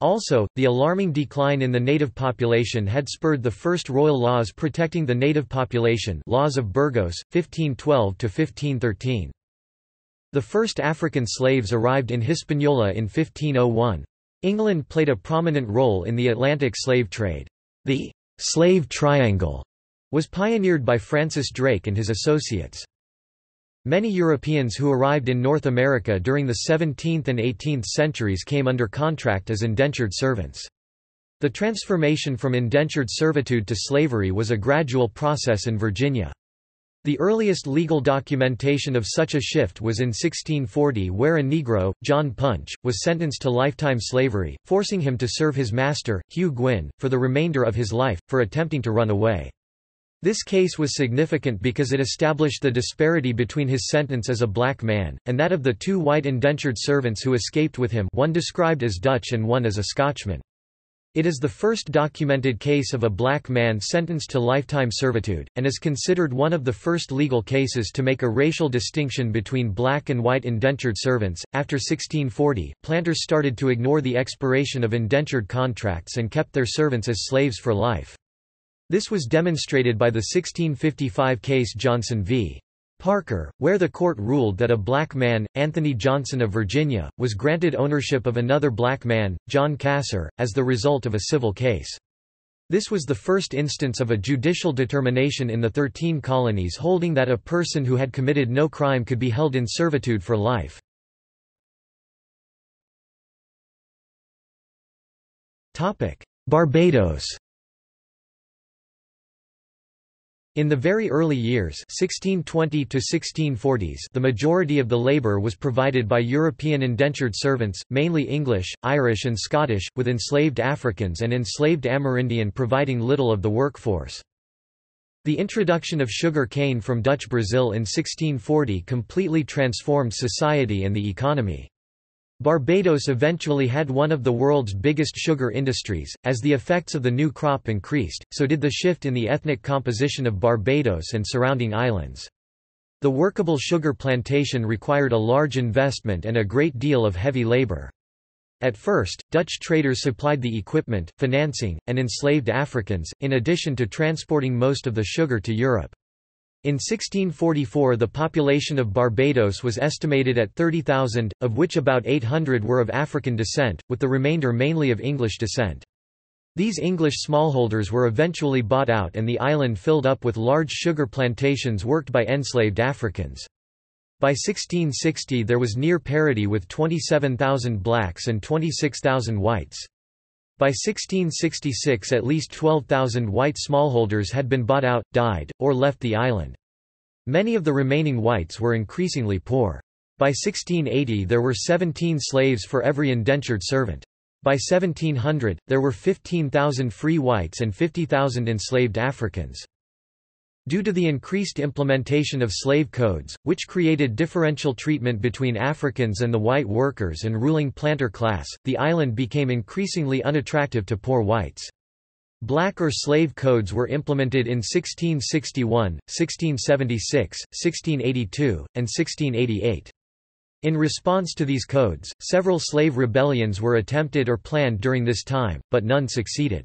Also, the alarming decline in the native population had spurred the first royal laws protecting the native population, Laws of Burgos, 1512–1513. The first African slaves arrived in Hispaniola in 1501. England played a prominent role in the Atlantic slave trade. The «slave triangle» was pioneered by Francis Drake and his associates. Many Europeans who arrived in North America during the 17th and 18th centuries came under contract as indentured servants. The transformation from indentured servitude to slavery was a gradual process in Virginia. The earliest legal documentation of such a shift was in 1640, where a Negro, John Punch, was sentenced to lifetime slavery, forcing him to serve his master, Hugh Gwynne, for the remainder of his life, for attempting to run away. This case was significant because it established the disparity between his sentence as a black man, and that of the two white indentured servants who escaped with him, one described as Dutch and one as a Scotchman. It is the first documented case of a black man sentenced to lifetime servitude, and is considered one of the first legal cases to make a racial distinction between black and white indentured servants. After 1640, planters started to ignore the expiration of indentured contracts and kept their servants as slaves for life. This was demonstrated by the 1655 case Johnson v. Parker, where the court ruled that a black man, Anthony Johnson of Virginia, was granted ownership of another black man, John Kasser, as the result of a civil case. This was the first instance of a judicial determination in the 13 colonies holding that a person who had committed no crime could be held in servitude for life. Barbados. In the very early years 1620 to 1640s, the majority of the labour was provided by European indentured servants, mainly English, Irish and Scottish, with enslaved Africans and enslaved Amerindian providing little of the workforce. The introduction of sugar cane from Dutch Brazil in 1640 completely transformed society and the economy. Barbados eventually had one of the world's biggest sugar industries. As the effects of the new crop increased, so did the shift in the ethnic composition of Barbados and surrounding islands. The workable sugar plantation required a large investment and a great deal of heavy labor. At first, Dutch traders supplied the equipment, financing, and enslaved Africans, in addition to transporting most of the sugar to Europe. In 1644 the population of Barbados was estimated at 30,000, of which about 800 were of African descent, with the remainder mainly of English descent. These English smallholders were eventually bought out and the island filled up with large sugar plantations worked by enslaved Africans. By 1660 there was near parity with 27,000 blacks and 26,000 whites. By 1666 at least 12,000 white smallholders had been bought out, died, or left the island. Many of the remaining whites were increasingly poor. By 1680 there were 17 slaves for every indentured servant. By 1700, there were 15,000 free whites and 50,000 enslaved Africans. Due to the increased implementation of slave codes, which created differential treatment between Africans and the white workers and ruling planter class, the island became increasingly unattractive to poor whites. Black or slave codes were implemented in 1661, 1676, 1682, and 1688. In response to these codes, several slave rebellions were attempted or planned during this time, but none succeeded.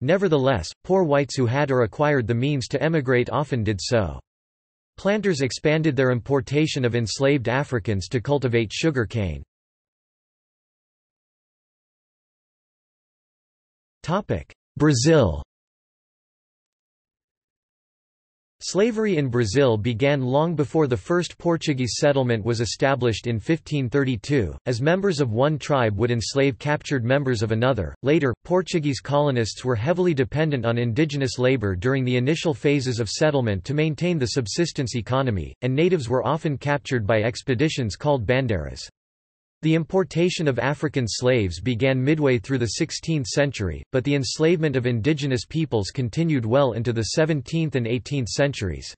Nevertheless, poor whites who had or acquired the means to emigrate often did so. Planters expanded their importation of enslaved Africans to cultivate sugar cane. Brazil. Slavery in Brazil began long before the first Portuguese settlement was established in 1532, as members of one tribe would enslave captured members of another. Later, Portuguese colonists were heavily dependent on indigenous labor during the initial phases of settlement to maintain the subsistence economy, and natives were often captured by expeditions called bandeiras. The importation of African slaves began midway through the 16th century, but the enslavement of indigenous peoples continued well into the 17th and 18th centuries.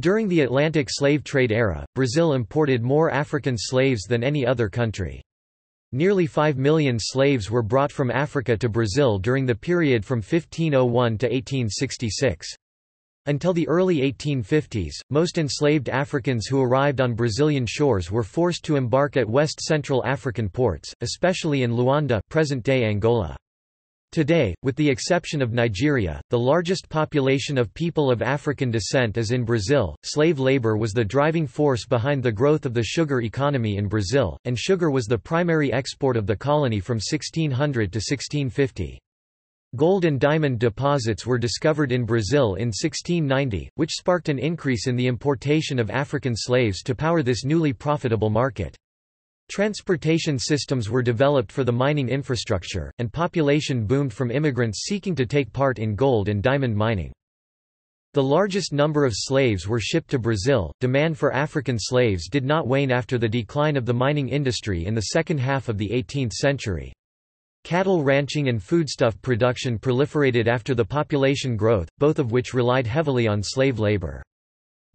During the Atlantic slave trade era, Brazil imported more African slaves than any other country. Nearly 5 million slaves were brought from Africa to Brazil during the period from 1501 to 1866. Until the early 1850s, most enslaved Africans who arrived on Brazilian shores were forced to embark at West Central African ports, especially in Luanda, present-day Angola. Today, with the exception of Nigeria, the largest population of people of African descent is in Brazil. Slave labor was the driving force behind the growth of the sugar economy in Brazil, and sugar was the primary export of the colony from 1600 to 1650. Gold and diamond deposits were discovered in Brazil in 1690, which sparked an increase in the importation of African slaves to power this newly profitable market. Transportation systems were developed for the mining infrastructure, and population boomed from immigrants seeking to take part in gold and diamond mining. The largest number of slaves were shipped to Brazil. Demand for African slaves did not wane after the decline of the mining industry in the second half of the 18th century. Cattle ranching and foodstuff production proliferated after the population growth, both of which relied heavily on slave labor.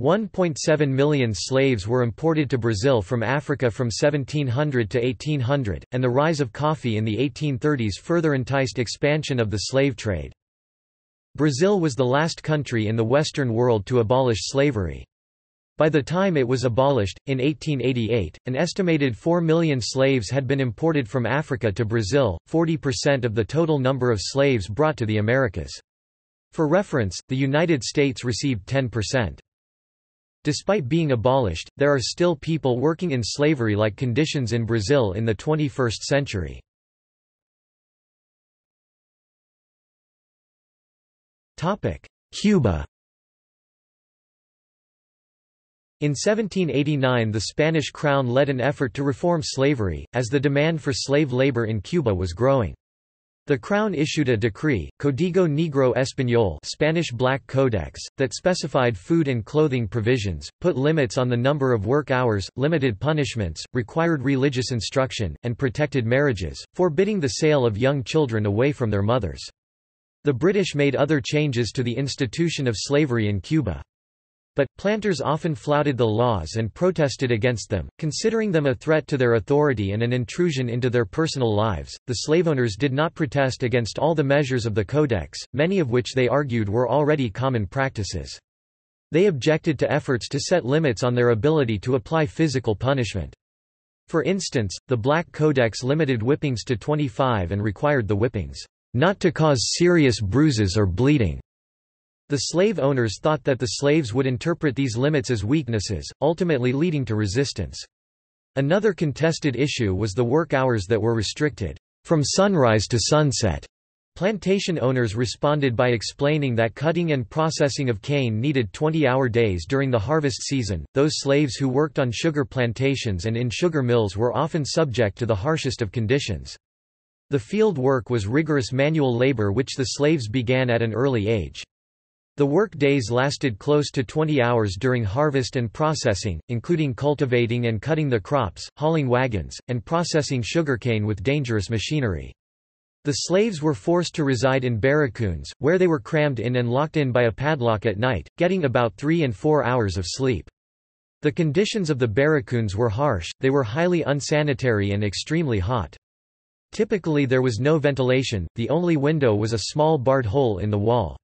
1.7 million slaves were imported to Brazil from Africa from 1700 to 1800, and the rise of coffee in the 1830s further enticed expansion of the slave trade. Brazil was the last country in the Western world to abolish slavery. By the time it was abolished, in 1888, an estimated 4 million slaves had been imported from Africa to Brazil, 40% of the total number of slaves brought to the Americas. For reference, the United States received 10%. Despite being abolished, there are still people working in slavery-like conditions in Brazil in the 21st century. Cuba. In 1789 the Spanish crown led an effort to reform slavery, as the demand for slave labor in Cuba was growing. The crown issued a decree, Código Negro Español (Spanish Black Codex), that specified food and clothing provisions, put limits on the number of work hours, limited punishments, required religious instruction, and protected marriages, forbidding the sale of young children away from their mothers. The British made other changes to the institution of slavery in Cuba. But, planters often flouted the laws and protested against them, considering them a threat to their authority and an intrusion into their personal lives. The slaveowners did not protest against all the measures of the Codex, many of which they argued were already common practices. They objected to efforts to set limits on their ability to apply physical punishment. For instance, the Black Codex limited whippings to 25 and required the whippings not to cause serious bruises or bleeding. The slave owners thought that the slaves would interpret these limits as weaknesses, ultimately leading to resistance. Another contested issue was the work hours that were restricted, from sunrise to sunset. Plantation owners responded by explaining that cutting and processing of cane needed 20-hour days during the harvest season. Those slaves who worked on sugar plantations and in sugar mills were often subject to the harshest of conditions. The field work was rigorous manual labor which the slaves began at an early age. The work days lasted close to 20 hours during harvest and processing, including cultivating and cutting the crops, hauling wagons, and processing sugarcane with dangerous machinery. The slaves were forced to reside in barracoons, where they were crammed in and locked in by a padlock at night, getting about 3 and 4 hours of sleep. The conditions of the barracoons were harsh, they were highly unsanitary and extremely hot. Typically there was no ventilation, the only window was a small barred hole in the wall.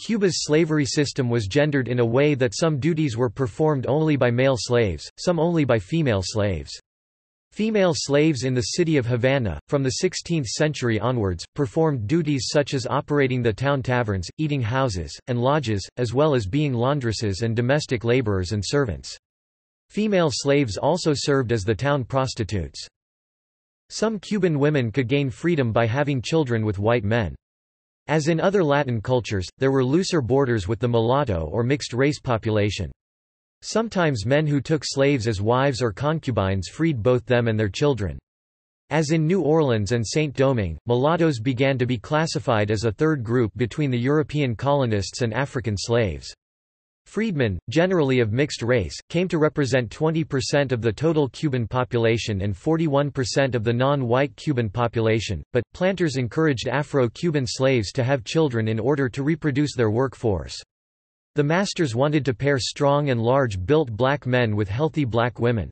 Cuba's slavery system was gendered in a way that some duties were performed only by male slaves, some only by female slaves. Female slaves in the city of Havana, from the 16th century onwards, performed duties such as operating the town taverns, eating houses, and lodges, as well as being laundresses and domestic laborers and servants. Female slaves also served as the town prostitutes. Some Cuban women could gain freedom by having children with white men. As in other Latin cultures, there were looser borders with the mulatto or mixed-race population. Sometimes men who took slaves as wives or concubines freed both them and their children. As in New Orleans and Saint-Domingue, mulattoes began to be classified as a third group between the European colonists and African slaves. Freedmen, generally of mixed race, came to represent 20% of the total Cuban population and 41% of the non-white Cuban population, but planters encouraged Afro-Cuban slaves to have children in order to reproduce their workforce. The masters wanted to pair strong and large-built black men with healthy black women.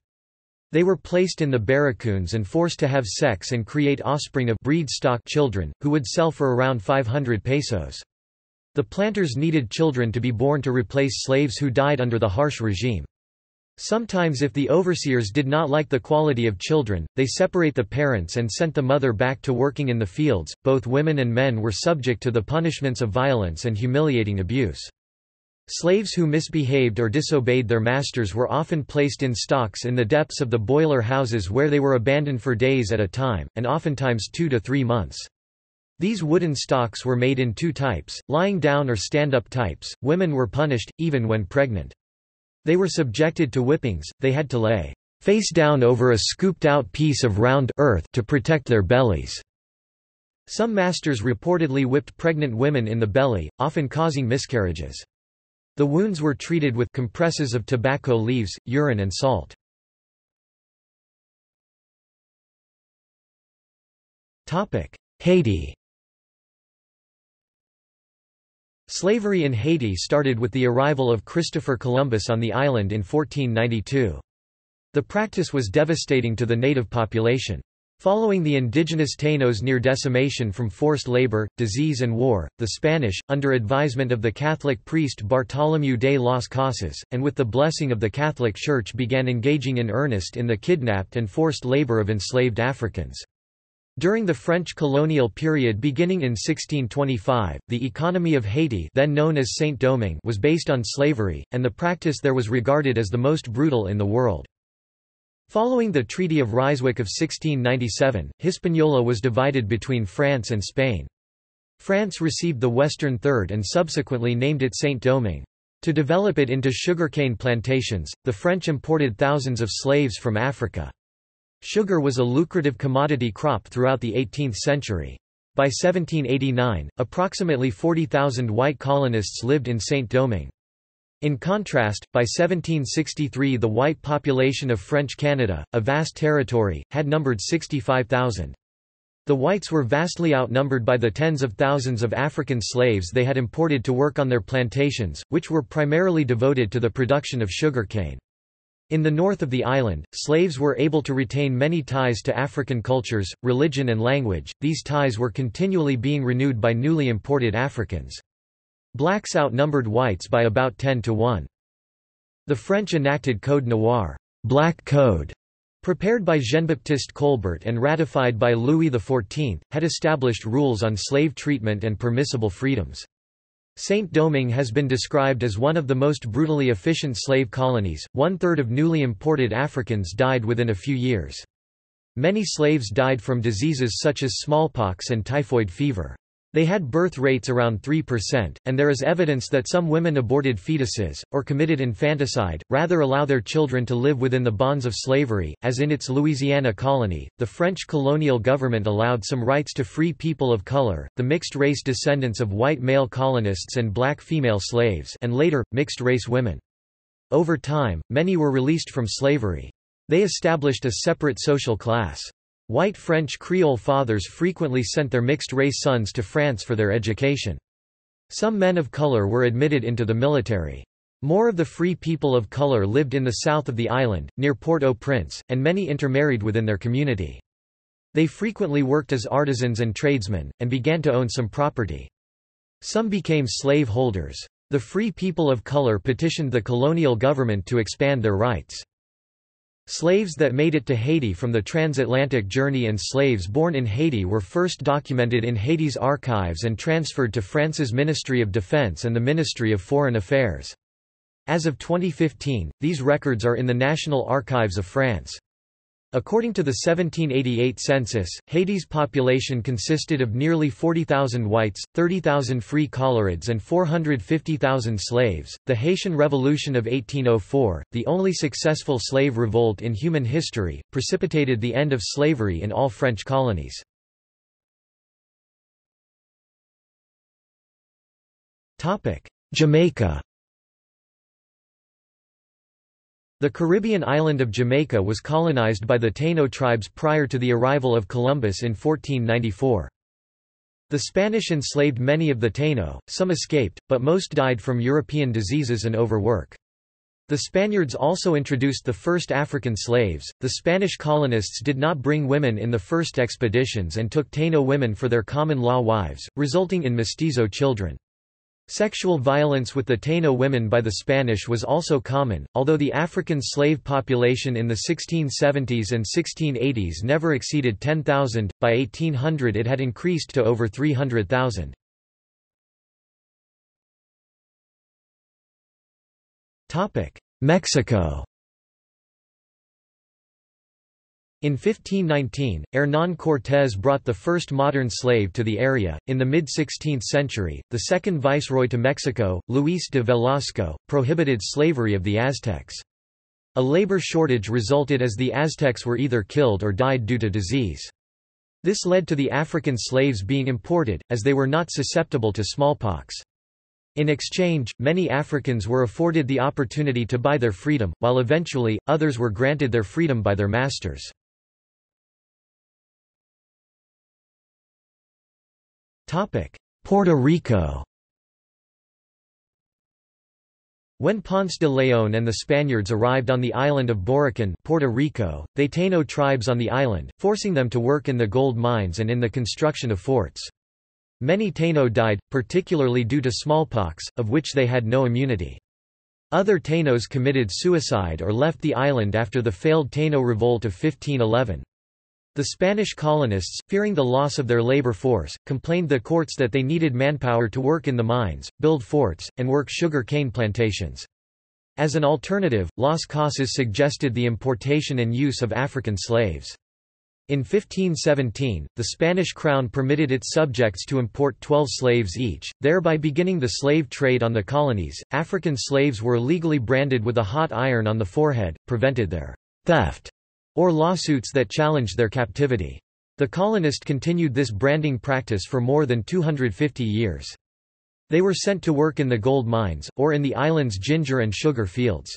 They were placed in the barracoons and forced to have sex and create offspring of breedstock children, who would sell for around 500 pesos. The planters needed children to be born to replace slaves who died under the harsh regime. Sometimes if the overseers did not like the quality of children, they separate the parents and sent the mother back to working in the fields. Both women and men were subject to the punishments of violence and humiliating abuse. Slaves who misbehaved or disobeyed their masters were often placed in stocks in the depths of the boiler houses where they were abandoned for days at a time, and oftentimes 2 to 3 months. These wooden stocks were made in two types, lying down or stand-up types. Women were punished, even when pregnant. They were subjected to whippings. They had to lay face down over a scooped-out piece of round earth to protect their bellies. Some masters reportedly whipped pregnant women in the belly, often causing miscarriages. The wounds were treated with compresses of tobacco leaves, urine and salt. Haiti. Slavery in Haiti started with the arrival of Christopher Columbus on the island in 1492. The practice was devastating to the native population. Following the indigenous Taínos' near decimation from forced labor, disease and war, the Spanish, under advisement of the Catholic priest Bartolomé de las Casas, and with the blessing of the Catholic Church, began engaging in earnest in the kidnapped and forced labor of enslaved Africans. During the French colonial period beginning in 1625, the economy of Haiti, then known as Saint-Domingue, was based on slavery, and the practice there was regarded as the most brutal in the world. Following the Treaty of Ryswick of 1697, Hispaniola was divided between France and Spain. France received the western third and subsequently named it Saint-Domingue. To develop it into sugarcane plantations, the French imported thousands of slaves from Africa. Sugar was a lucrative commodity crop throughout the 18th century. By 1789, approximately 40,000 white colonists lived in Saint-Domingue. In contrast, by 1763 the white population of French Canada, a vast territory, had numbered 65,000. The whites were vastly outnumbered by the tens of thousands of African slaves they had imported to work on their plantations, which were primarily devoted to the production of sugarcane. In the north of the island, slaves were able to retain many ties to African cultures, religion and language. These ties were continually being renewed by newly imported Africans. Blacks outnumbered whites by about 10 to 1. The French enacted Code Noir, Black Code, prepared by Jean-Baptiste Colbert and ratified by Louis XIV, had established rules on slave treatment and permissible freedoms. Saint-Domingue has been described as one of the most brutally efficient slave colonies. 1/3 of newly imported Africans died within a few years. Many slaves died from diseases such as smallpox and typhoid fever. They had birth rates around 3%, and there is evidence that some women aborted fetuses, or committed infanticide, rather allow their children to live within the bonds of slavery, as in its Louisiana colony. The French colonial government allowed some rights to free people of color, the mixed-race descendants of white male colonists and black female slaves, and later, mixed-race women. Over time, many were released from slavery. They established a separate social class. White French Creole fathers frequently sent their mixed-race sons to France for their education. Some men of color were admitted into the military. More of the free people of color lived in the south of the island, near Port-au-Prince, and many intermarried within their community. They frequently worked as artisans and tradesmen, and began to own some property. Some became slave holders. The free people of color petitioned the colonial government to expand their rights. Slaves that made it to Haiti from the transatlantic journey and slaves born in Haiti were first documented in Haiti's archives and transferred to France's Ministry of Defense and the Ministry of Foreign Affairs. As of 2015, these records are in the National Archives of France. According to the 1788 census, Haiti's population consisted of nearly 40,000 whites, 30,000 free colorids, and 450,000 slaves. The Haitian Revolution of 1804, the only successful slave revolt in human history, precipitated the end of slavery in all French colonies. Jamaica. The Caribbean island of Jamaica was colonized by the Taino tribes prior to the arrival of Columbus in 1494. The Spanish enslaved many of the Taino, some escaped, but most died from European diseases and overwork. The Spaniards also introduced the first African slaves. The Spanish colonists did not bring women in the first expeditions and took Taino women for their common-law wives, resulting in mestizo children. Sexual violence with the Taino women by the Spanish was also common, although the African slave population in the 1670s and 1680s never exceeded 10,000, by 1800 it had increased to over 300,000. Mexico. In 1519, Hernán Cortés brought the first modern slave to the area. In the mid-16th century, the second viceroy to Mexico, Luis de Velasco, prohibited slavery of the Aztecs. A labor shortage resulted as the Aztecs were either killed or died due to disease. This led to the African slaves being imported, as they were not susceptible to smallpox. In exchange, many Africans were afforded the opportunity to buy their freedom, while eventually, others were granted their freedom by their masters. Puerto Rico. When Ponce de Leon and the Spaniards arrived on the island of Boracan, Puerto Rico, they Taino tribes on the island, forcing them to work in the gold mines and in the construction of forts. Many Taino died, particularly due to smallpox, of which they had no immunity. Other Tainos committed suicide or left the island after the failed Taino revolt of 1511. The Spanish colonists, fearing the loss of their labor force, complained to the courts that they needed manpower to work in the mines, build forts, and work sugar cane plantations. As an alternative, Las Casas suggested the importation and use of African slaves. In 1517, the Spanish crown permitted its subjects to import 12 slaves each, thereby beginning the slave trade on the colonies. African slaves were legally branded with a hot iron on the forehead, prevented their theft or lawsuits that challenged their captivity. The colonists continued this branding practice for more than 250 years. They were sent to work in the gold mines, or in the island's ginger and sugar fields.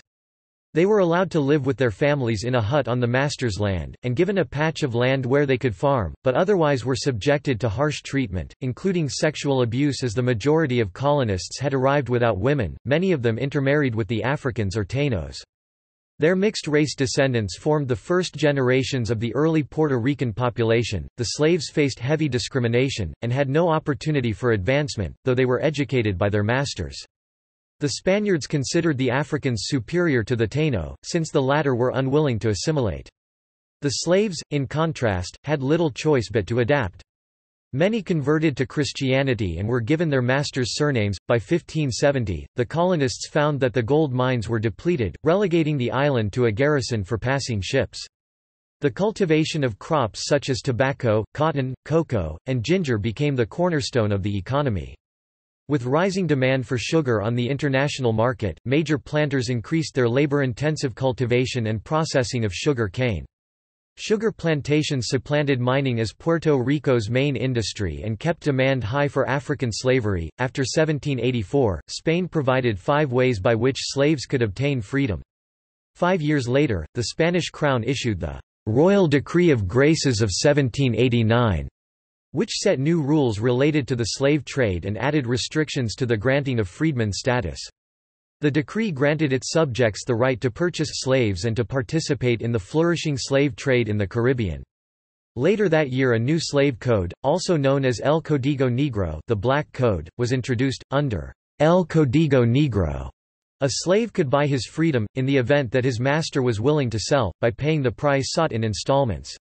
They were allowed to live with their families in a hut on the master's land, and given a patch of land where they could farm, but otherwise were subjected to harsh treatment, including sexual abuse, as the majority of colonists had arrived without women, many of them intermarried with the Africans or Tainos. Their mixed-race descendants formed the first generations of the early Puerto Rican population. The slaves faced heavy discrimination, and had no opportunity for advancement, though they were educated by their masters. The Spaniards considered the Africans superior to the Taino, since the latter were unwilling to assimilate. The slaves, in contrast, had little choice but to adapt. Many converted to Christianity and were given their masters' surnames. By 1570, the colonists found that the gold mines were depleted, relegating the island to a garrison for passing ships. The cultivation of crops such as tobacco, cotton, cocoa, and ginger became the cornerstone of the economy. With rising demand for sugar on the international market, major planters increased their labor-intensive cultivation and processing of sugar cane. Sugar plantations supplanted mining as Puerto Rico's main industry and kept demand high for African slavery. After 1784, Spain provided 5 ways by which slaves could obtain freedom. 5 years later, the Spanish crown issued the Royal Decree of Graces of 1789, which set new rules related to the slave trade and added restrictions to the granting of freedman status. The decree granted its subjects the right to purchase slaves and to participate in the flourishing slave trade in the Caribbean. Later that year, a new slave code, also known as El Código Negro, the Black Code, was introduced. Under El Código Negro, a slave could buy his freedom, in the event that his master was willing to sell, by paying the price sought in installments.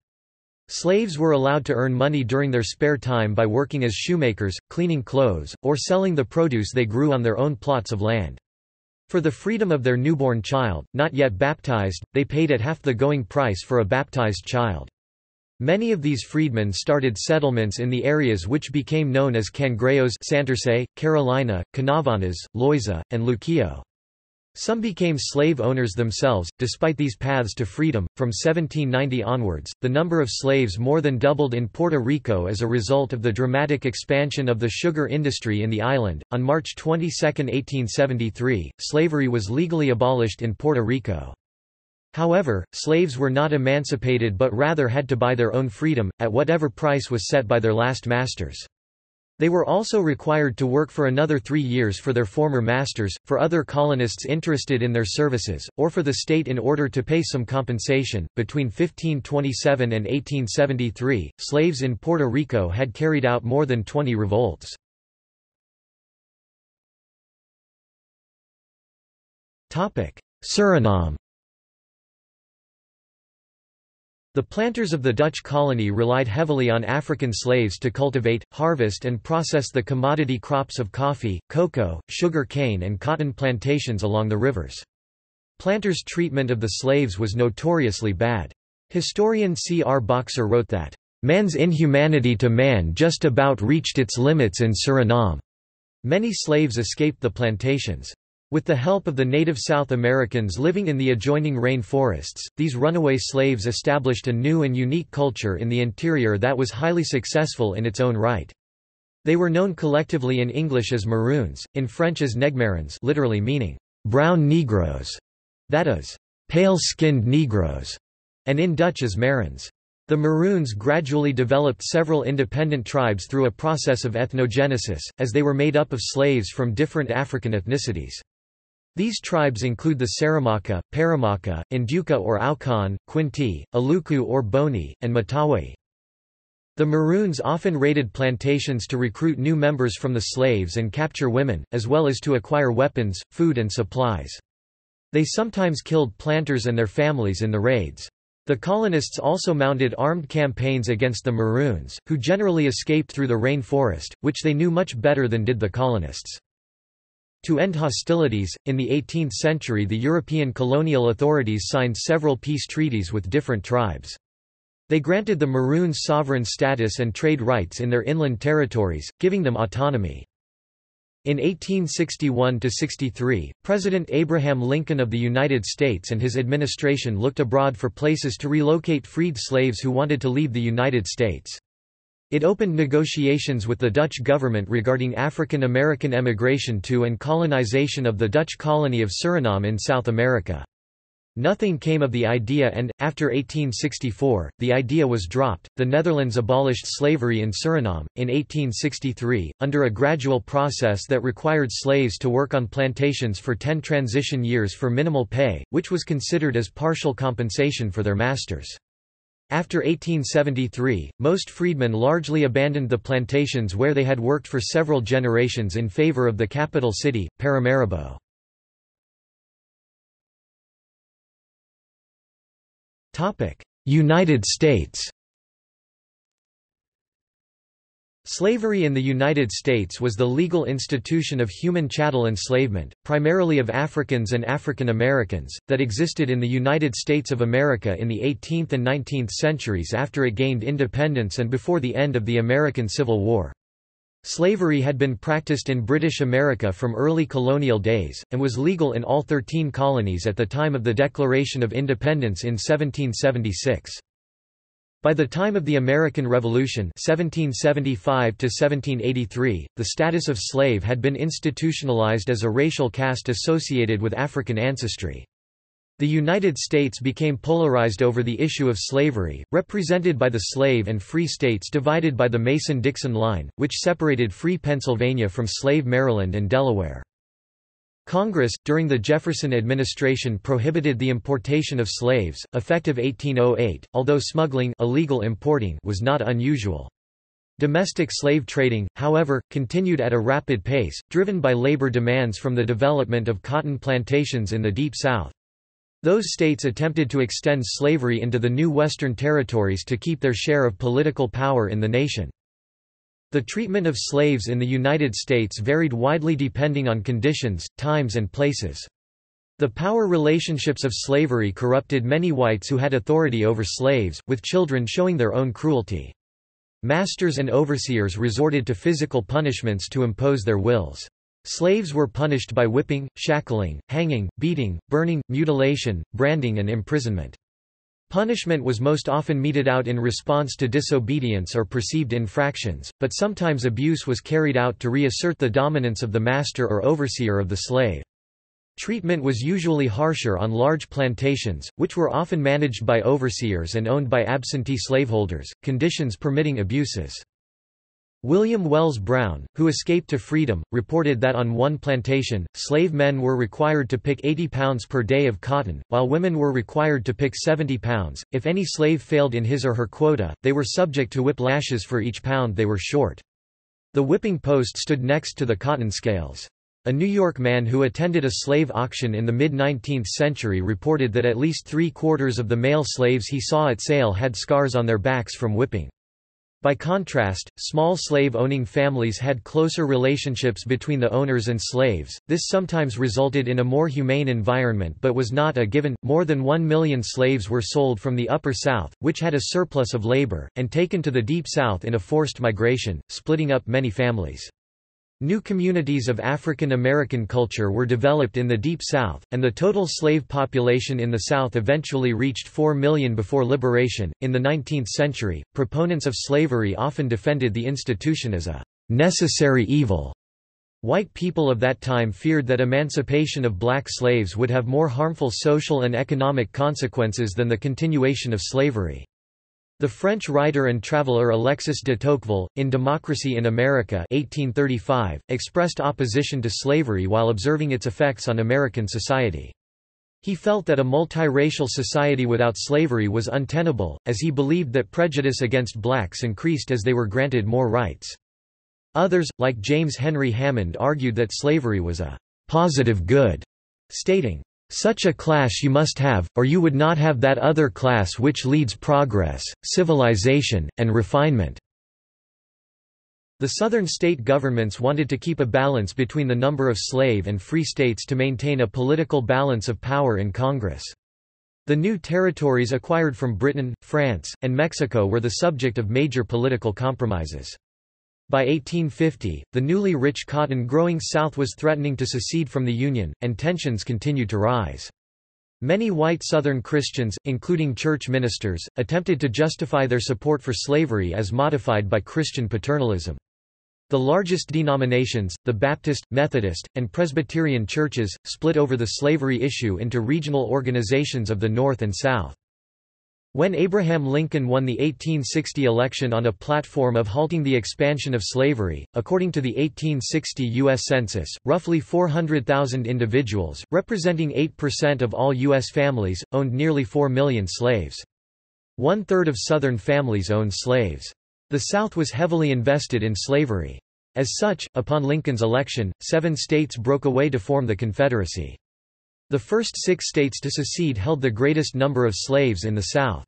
Slaves were allowed to earn money during their spare time by working as shoemakers, cleaning clothes, or selling the produce they grew on their own plots of land. For the freedom of their newborn child, not yet baptized, they paid at half the going price for a baptized child. Many of these freedmen started settlements in the areas which became known as Cangrejos, Santurce, Carolina, Canavanas, Loiza, and Luquillo. Some became slave owners themselves. Despite these paths to freedom, from 1790 onwards, the number of slaves more than doubled in Puerto Rico as a result of the dramatic expansion of the sugar industry in the island. On March 22, 1873, slavery was legally abolished in Puerto Rico. However, slaves were not emancipated but rather had to buy their own freedom, at whatever price was set by their last masters. They were also required to work for another 3 years for their former masters, for other colonists interested in their services, or for the state in order to pay some compensation. Between 1527 and 1873, slaves in Puerto Rico had carried out more than 20 revolts. Topic: Suriname. The planters of the Dutch colony relied heavily on African slaves to cultivate, harvest and process the commodity crops of coffee, cocoa, sugar cane and cotton plantations along the rivers. Planters' treatment of the slaves was notoriously bad. Historian C. R. Boxer wrote that, "Man's inhumanity to man just about reached its limits in Suriname." Many slaves escaped the plantations. With the help of the native South Americans living in the adjoining rain forests, these runaway slaves established a new and unique culture in the interior that was highly successful in its own right. They were known collectively in English as Maroons, in French as Negmarons, literally meaning brown Negroes, that is, pale-skinned Negroes, and in Dutch as Marons. The Maroons gradually developed several independent tribes through a process of ethnogenesis, as they were made up of slaves from different African ethnicities. These tribes include the Saramaka, Paramaka, Induka or Aucon, Quinti, Aluku or Boni, and Matawai. The Maroons often raided plantations to recruit new members from the slaves and capture women, as well as to acquire weapons, food and supplies. They sometimes killed planters and their families in the raids. The colonists also mounted armed campaigns against the Maroons, who generally escaped through the rain forest, which they knew much better than did the colonists. To end hostilities, in the 18th century the European colonial authorities signed several peace treaties with different tribes. They granted the Maroons sovereign status and trade rights in their inland territories, giving them autonomy. In 1861–63, President Abraham Lincoln of the United States and his administration looked abroad for places to relocate freed slaves who wanted to leave the United States. It opened negotiations with the Dutch government regarding African American emigration to and colonization of the Dutch colony of Suriname in South America. Nothing came of the idea and, after 1864, the idea was dropped. The Netherlands abolished slavery in Suriname, in 1863, under a gradual process that required slaves to work on plantations for 10 transition years for minimal pay, which was considered as partial compensation for their masters. After 1873, most freedmen largely abandoned the plantations where they had worked for several generations in favor of the capital city, Paramaribo. United States. Slavery in the United States was the legal institution of human chattel enslavement, primarily of Africans and African Americans, that existed in the United States of America in the 18th and 19th centuries after it gained independence and before the end of the American Civil War. Slavery had been practiced in British America from early colonial days, and was legal in all 13 colonies at the time of the Declaration of Independence in 1776. By the time of the American Revolution 1775–1783, the status of slave had been institutionalized as a racial caste associated with African ancestry. The United States became polarized over the issue of slavery, represented by the slave and free states divided by the Mason-Dixon line, which separated free Pennsylvania from slave Maryland and Delaware. Congress, during the Jefferson administration, prohibited the importation of slaves, effective 1808, although smuggling, illegal importing, was not unusual. Domestic slave trading, however, continued at a rapid pace, driven by labor demands from the development of cotton plantations in the Deep South. Those states attempted to extend slavery into the new Western territories to keep their share of political power in the nation. The treatment of slaves in the United States varied widely depending on conditions, times and places. The power relationships of slavery corrupted many whites who had authority over slaves, with children showing their own cruelty. Masters and overseers resorted to physical punishments to impose their wills. Slaves were punished by whipping, shackling, hanging, beating, burning, mutilation, branding and imprisonment. Punishment was most often meted out in response to disobedience or perceived infractions, but sometimes abuse was carried out to reassert the dominance of the master or overseer of the slave. Treatment was usually harsher on large plantations, which were often managed by overseers and owned by absentee slaveholders, conditions permitting abuses. William Wells Brown, who escaped to freedom, reported that on one plantation, slave men were required to pick 80 pounds per day of cotton, while women were required to pick 70 pounds. If any slave failed in his or her quota, they were subject to whip lashes for each pound they were short. The whipping post stood next to the cotton scales. A New York man who attended a slave auction in the mid-19th century reported that at least 3/4 of the male slaves he saw at sale had scars on their backs from whipping. By contrast, small slave-owning families had closer relationships between the owners and slaves. This sometimes resulted in a more humane environment but was not a given. More than 1 million slaves were sold from the Upper South, which had a surplus of labor, and taken to the Deep South in a forced migration, splitting up many families. New communities of African American culture were developed in the Deep South, and the total slave population in the South eventually reached 4 million before liberation. In the 19th century, proponents of slavery often defended the institution as a necessary evil. White people of that time feared that emancipation of black slaves would have more harmful social and economic consequences than the continuation of slavery. The French writer and traveller Alexis de Tocqueville, in Democracy in America 1835, expressed opposition to slavery while observing its effects on American society. He felt that a multiracial society without slavery was untenable, as he believed that prejudice against blacks increased as they were granted more rights. Others, like James Henry Hammond, argued that slavery was a positive good, stating, "Such a class you must have, or you would not have that other class which leads progress, civilization, and refinement." The Southern state governments wanted to keep a balance between the number of slave and free states to maintain a political balance of power in Congress. The new territories acquired from Britain, France, and Mexico were the subject of major political compromises. By 1850, the newly rich cotton-growing South was threatening to secede from the Union, and tensions continued to rise. Many white Southern Christians, including church ministers, attempted to justify their support for slavery as modified by Christian paternalism. The largest denominations, the Baptist, Methodist, and Presbyterian churches, split over the slavery issue into regional organizations of the North and South. When Abraham Lincoln won the 1860 election on a platform of halting the expansion of slavery, according to the 1860 U.S. Census, roughly 400,000 individuals, representing 8% of all U.S. families, owned nearly 4 million slaves. 1/3 of Southern families owned slaves. The South was heavily invested in slavery. As such, upon Lincoln's election, 7 states broke away to form the Confederacy. The first 6 states to secede held the greatest number of slaves in the South.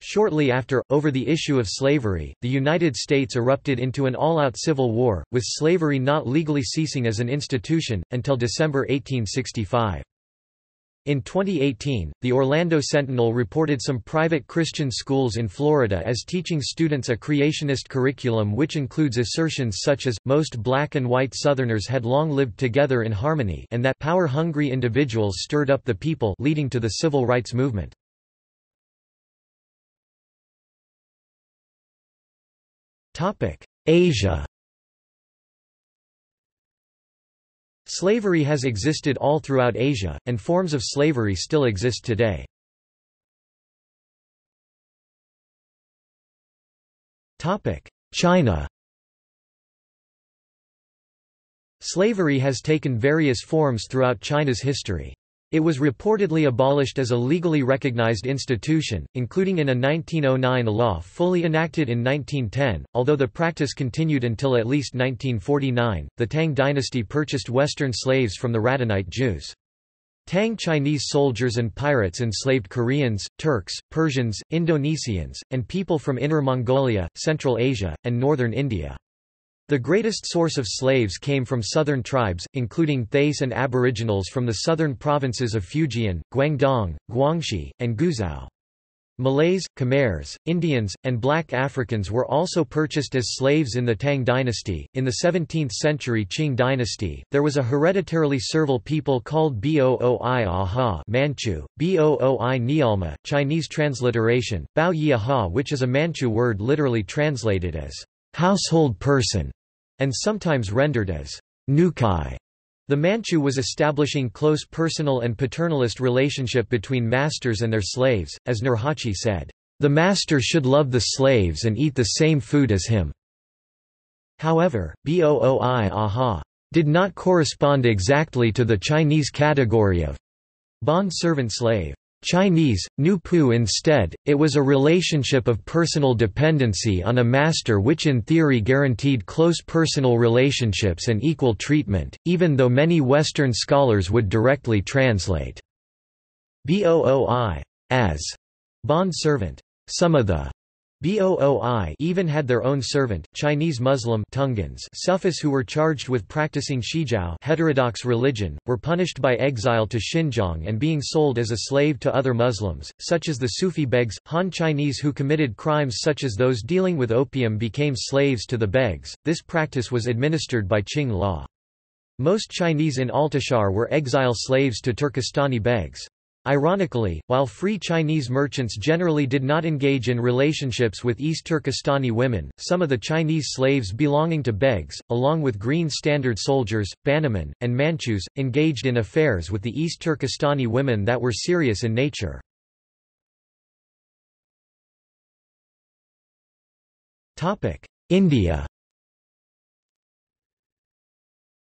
Shortly after, over the issue of slavery, the United States erupted into an all-out civil war, with slavery not legally ceasing as an institution, until December 1865. In 2018, the Orlando Sentinel reported some private Christian schools in Florida as teaching students a creationist curriculum which includes assertions such as, most black and white Southerners had long lived together in harmony, and that power-hungry individuals stirred up the people, leading to the civil rights movement. Asia. Slavery has existed all throughout Asia, and forms of slavery still exist today. China. Slavery has taken various forms throughout China's history. It was reportedly abolished as a legally recognized institution, including in a 1909 law fully enacted in 1910, although the practice continued until at least 1949. The Tang dynasty purchased Western slaves from the Radhanite Jews. Tang Chinese soldiers and pirates enslaved Koreans, Turks, Persians, Indonesians, and people from Inner Mongolia, Central Asia, and northern India. The greatest source of slaves came from southern tribes, including Thais and aboriginals from the southern provinces of Fujian, Guangdong, Guangxi, and Guizhou. Malays, Khmers, Indians, and black Africans were also purchased as slaves in the Tang dynasty. In the 17th century Qing dynasty, there was a hereditarily servile people called Booi Aha Manchu, Booi Nialma, Chinese transliteration, Bao Yi Aha, which is a Manchu word literally translated as household person, and sometimes rendered as nukai, The Manchu was establishing close personal and paternalist relationship between masters and their slaves, as Nurhaci said, "The master should love the slaves and eat the same food as him." However, booi aha did not correspond exactly to the Chinese category of bond servant slave. Chinese, nu pu instead, it was a relationship of personal dependency on a master which in theory guaranteed close personal relationships and equal treatment, even though many Western scholars would directly translate booi as bond servant. Some of the booi even had their own servant, Chinese Muslim Tungans Sufis who were charged with practicing Shijiao heterodox religion, were punished by exile to Xinjiang and being sold as a slave to other Muslims, such as the Sufi Begs. Han Chinese who committed crimes such as those dealing with opium became slaves to the Begs. This practice was administered by Qing law. Most Chinese in Altishar were exile slaves to Turkestani Begs. Ironically, while free Chinese merchants generally did not engage in relationships with East Turkestani women, some of the Chinese slaves belonging to Begs, along with Green Standard soldiers, Bannermen, and Manchus, engaged in affairs with the East Turkestani women that were serious in nature. India.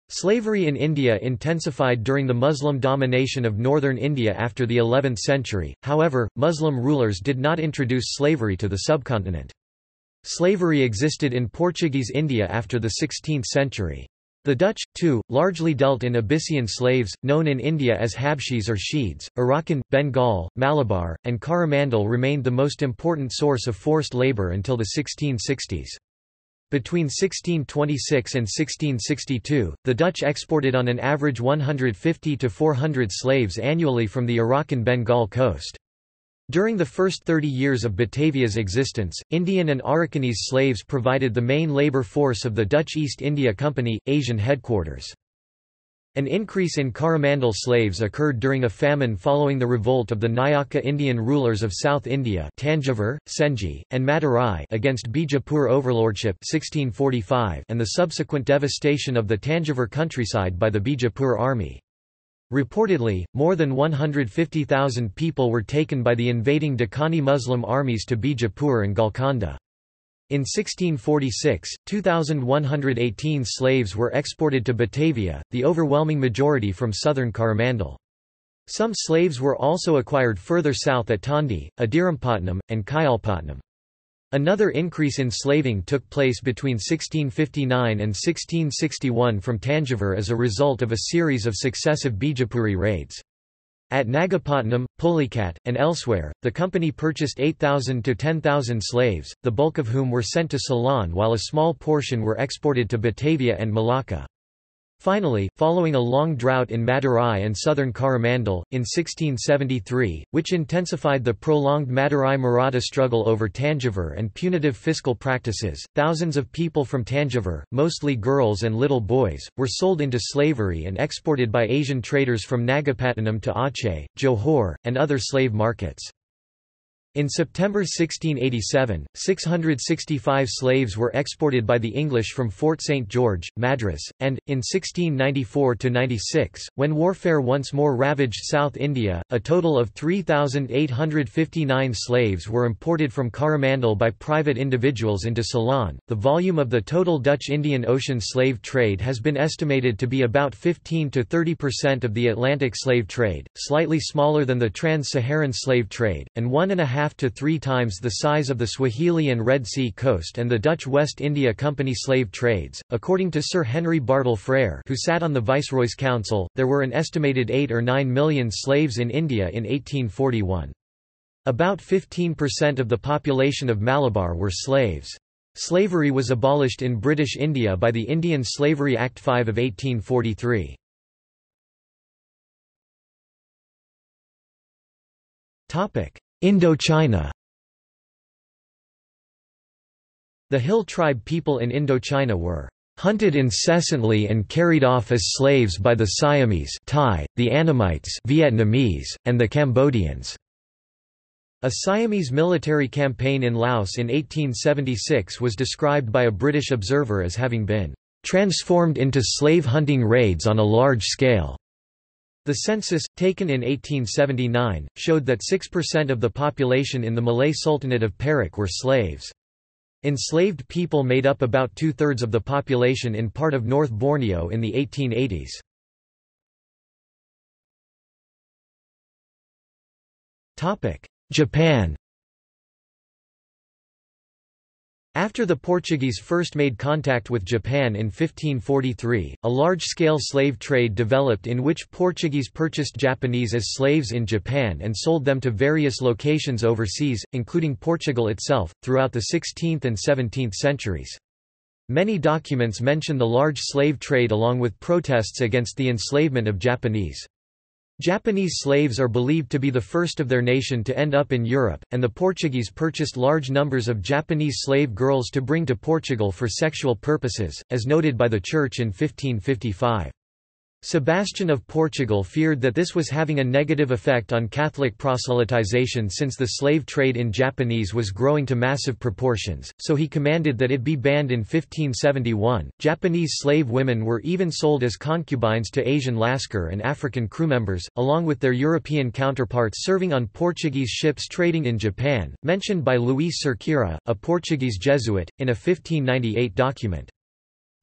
Slavery in India intensified during the Muslim domination of northern India after the 11th century, however, Muslim rulers did not introduce slavery to the subcontinent. Slavery existed in Portuguese India after the 16th century. The Dutch, too, largely dealt in Abyssinian slaves, known in India as Habshis or Sheeds. Arakan, Bengal, Malabar, and Coromandel remained the most important source of forced labour until the 1660s. Between 1626 and 1662, the Dutch exported on an average 150 to 400 slaves annually from the Arakan Bengal coast. During the first 30 years of Batavia's existence, Indian and Arakanese slaves provided the main labour force of the Dutch East India Company, Asian headquarters. An increase in Coromandel slaves occurred during a famine following the revolt of the Nayaka Indian rulers of South India Tanjavur, Senji, and Madurai against Bijapur overlordship 1645 and the subsequent devastation of the Tanjavur countryside by the Bijapur army. Reportedly, more than 150,000 people were taken by the invading Dakhani Muslim armies to Bijapur and Golconda. In 1646, 2,118 slaves were exported to Batavia, the overwhelming majority from southern Coromandel. Some slaves were also acquired further south at Tondi, Adirampatnam, and Kayalpatnam. Another increase in slaving took place between 1659 and 1661 from Tanjavur as a result of a series of successive Bijapuri raids. At Nagapatnam, Polycat, and elsewhere, the company purchased 8,000 to 10,000 slaves, the bulk of whom were sent to Ceylon while a small portion were exported to Batavia and Malacca. Finally, following a long drought in Madurai and southern Coromandel, in 1673, which intensified the prolonged Madurai-Maratha struggle over Tanjavur and punitive fiscal practices, thousands of people from Tanjavur, mostly girls and little boys, were sold into slavery and exported by Asian traders from Nagapattinam to Aceh, Johor, and other slave markets. In September 1687, 665 slaves were exported by the English from Fort St. George, Madras, and, in 1694–96, when warfare once more ravaged South India, a total of 3,859 slaves were imported from Coromandel by private individuals into Ceylon. The volume of the total Dutch Indian Ocean slave trade has been estimated to be about 15–30% of the Atlantic slave trade, slightly smaller than the Trans-Saharan slave trade, and 1.5 to 3 times the size of the Swahili and Red Sea coast and the Dutch West India Company slave trades. According to Sir Henry Bartle Frere, who sat on the Viceroy's Council, there were an estimated 8 or 9 million slaves in India in 1841. About 15% of the population of Malabar were slaves. Slavery was abolished in British India by the Indian Slavery Act 5 of 1843. Indochina. The Hill tribe people in Indochina were hunted incessantly and carried off as slaves by the Siamese Thai, the Annamites Vietnamese, and the Cambodians. A Siamese military campaign in Laos in 1876 was described by a British observer as having been transformed into slave-hunting raids on a large scale. The census, taken in 1879, showed that 6% of the population in the Malay Sultanate of Perak were slaves. Enslaved people made up about two-thirds of the population in part of North Borneo in the 1880s. Japan. After the Portuguese first made contact with Japan in 1543, a large-scale slave trade developed in which Portuguese purchased Japanese as slaves in Japan and sold them to various locations overseas, including Portugal itself, throughout the 16th and 17th centuries. Many documents mention the large slave trade along with protests against the enslavement of Japanese. Japanese slaves are believed to be the first of their nation to end up in Europe, and the Portuguese purchased large numbers of Japanese slave girls to bring to Portugal for sexual purposes, as noted by the Church in 1555. Sebastian of Portugal feared that this was having a negative effect on Catholic proselytization since the slave trade in Japanese was growing to massive proportions, so he commanded that it be banned in 1571. Japanese slave women were even sold as concubines to Asian Lascar and African crewmembers, along with their European counterparts serving on Portuguese ships trading in Japan, mentioned by Luís Cerqueira, a Portuguese Jesuit, in a 1598 document.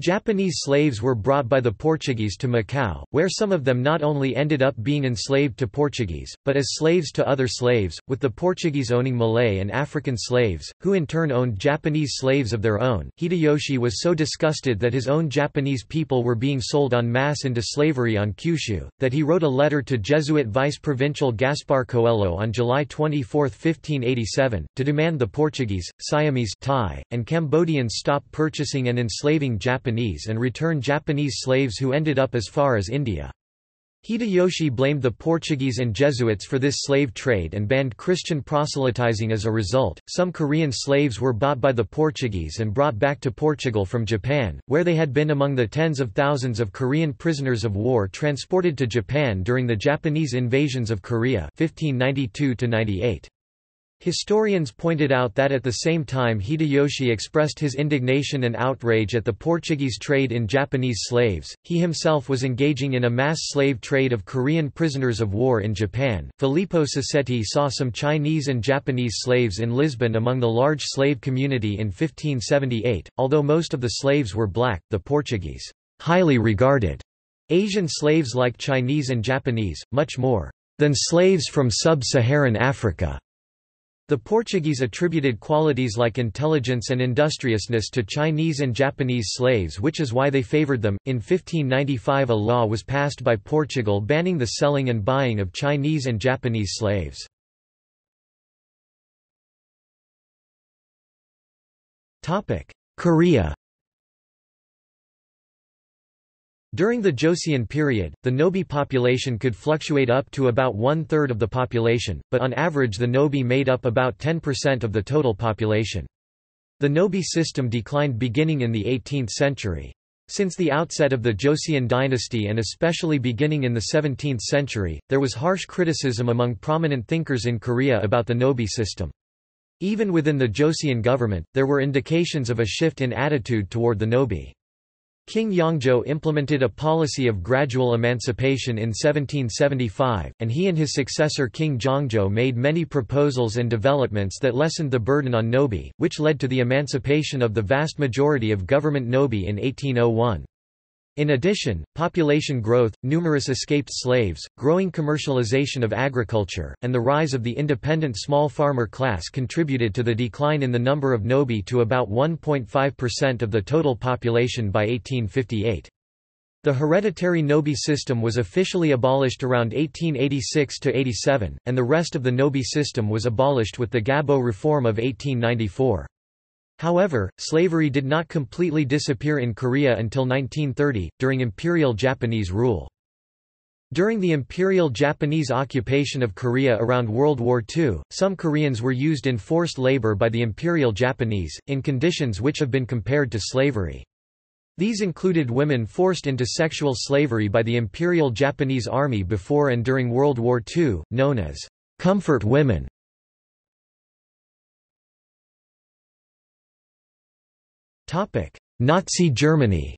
Japanese slaves were brought by the Portuguese to Macau, where some of them not only ended up being enslaved to Portuguese, but as slaves to other slaves, with the Portuguese owning Malay and African slaves, who in turn owned Japanese slaves of their own. Hideyoshi was so disgusted that his own Japanese people were being sold en masse into slavery on Kyushu, that he wrote a letter to Jesuit Vice-Provincial Gaspar Coelho on July 24, 1587, to demand the Portuguese, Siamese, Thai, and Cambodians stop purchasing and enslaving Japanese and return Japanese slaves who ended up as far as India. Hideyoshi blamed the Portuguese and Jesuits for this slave trade and banned Christian proselytizing as a result. Some Korean slaves were bought by the Portuguese and brought back to Portugal from Japan, where they had been among the tens of thousands of Korean prisoners of war transported to Japan during the Japanese invasions of Korea 1592–98. Historians pointed out that at the same time Hideyoshi expressed his indignation and outrage at the Portuguese trade in Japanese slaves, he himself was engaging in a mass slave trade of Korean prisoners of war in Japan. Filippo Sassetti saw some Chinese and Japanese slaves in Lisbon among the large slave community in 1578. Although most of the slaves were black, the Portuguese highly regarded Asian slaves like Chinese and Japanese, much more than slaves from sub-Saharan Africa. The Portuguese attributed qualities like intelligence and industriousness to Chinese and Japanese slaves, which is why they favored them. In 1595, a law was passed by Portugal banning the selling and buying of Chinese and Japanese slaves. Topic: Korea. During the Joseon period, the Nobi population could fluctuate up to about one-third of the population, but on average the Nobi made up about 10% of the total population. The Nobi system declined beginning in the 18th century. Since the outset of the Joseon dynasty and especially beginning in the 17th century, there was harsh criticism among prominent thinkers in Korea about the Nobi system. Even within the Joseon government, there were indications of a shift in attitude toward the Nobi. King Yeongjo implemented a policy of gradual emancipation in 1775, and he and his successor King Jeongjo made many proposals and developments that lessened the burden on Nobi, which led to the emancipation of the vast majority of government Nobi in 1801. In addition, population growth, numerous escaped slaves, growing commercialization of agriculture, and the rise of the independent small farmer class contributed to the decline in the number of Nobi to about 1.5% of the total population by 1858. The hereditary Nobi system was officially abolished around 1886–87, and the rest of the Nobi system was abolished with the Gabo reform of 1894. However, slavery did not completely disappear in Korea until 1930, during Imperial Japanese rule. During the Imperial Japanese occupation of Korea around World War II, some Koreans were used in forced labor by the Imperial Japanese, in conditions which have been compared to slavery. These included women forced into sexual slavery by the Imperial Japanese Army before and during World War II, known as comfort women. Nazi Germany.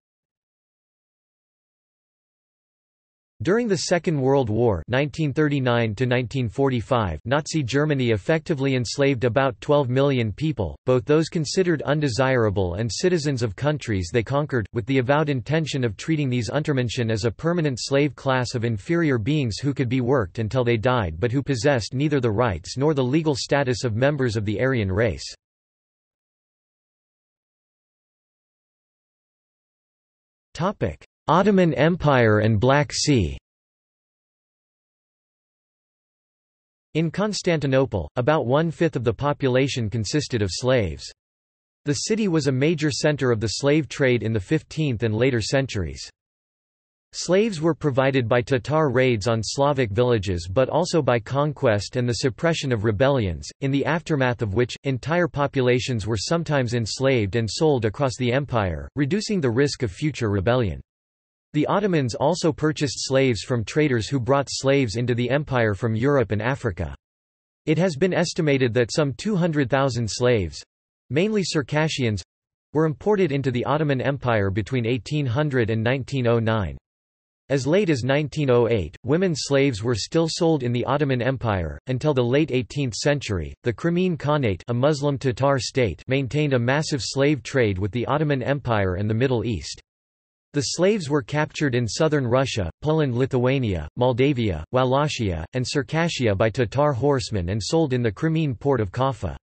During the Second World War (1939–1945), Nazi Germany effectively enslaved about 12 million people, both those considered undesirable and citizens of countries they conquered, with the avowed intention of treating these Untermenschen as a permanent slave class of inferior beings who could be worked until they died but who possessed neither the rights nor the legal status of members of the Aryan race. Ottoman Empire and Black Sea. In Constantinople, about 1/5 of the population consisted of slaves. The city was a major center of the slave trade in the 15th and later centuries. Slaves were provided by Tatar raids on Slavic villages but also by conquest and the suppression of rebellions, in the aftermath of which, entire populations were sometimes enslaved and sold across the empire, reducing the risk of future rebellion. The Ottomans also purchased slaves from traders who brought slaves into the empire from Europe and Africa. It has been estimated that some 200,000 slaves—mainly Circassians—were imported into the Ottoman Empire between 1800 and 1909. As late as 1908, women slaves were still sold in the Ottoman Empire. Until the late 18th century, the Crimean Khanate, a Muslim Tatar state, maintained a massive slave trade with the Ottoman Empire and the Middle East. The slaves were captured in southern Russia, Poland-Lithuania, Moldavia, Wallachia, and Circassia by Tatar horsemen and sold in the Crimean port of Kaffa.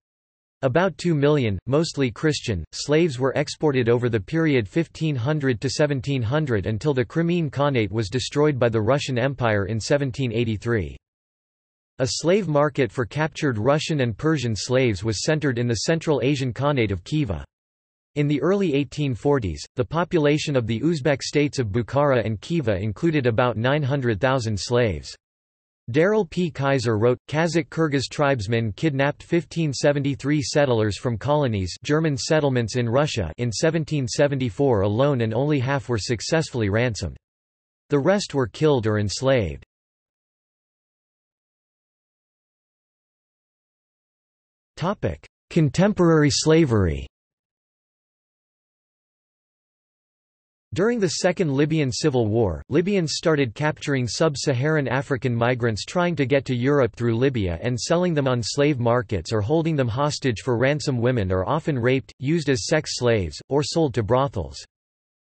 About 2 million, mostly Christian, slaves were exported over the period 1500 to 1700 until the Crimean Khanate was destroyed by the Russian Empire in 1783. A slave market for captured Russian and Persian slaves was centered in the Central Asian Khanate of Khiva. In the early 1840s, the population of the Uzbek states of Bukhara and Khiva included about 900,000 slaves. Daryl P. Kaiser wrote, Kazakh Kyrgyz tribesmen kidnapped 1573 settlers from colonies German settlements in Russia in 1774 alone, and only half were successfully ransomed. The rest were killed or enslaved. Contemporary slavery. During the Second Libyan Civil War, Libyans started capturing sub-Saharan African migrants trying to get to Europe through Libya and selling them on slave markets or holding them hostage for ransom. Women are often raped, used as sex slaves, or sold to brothels.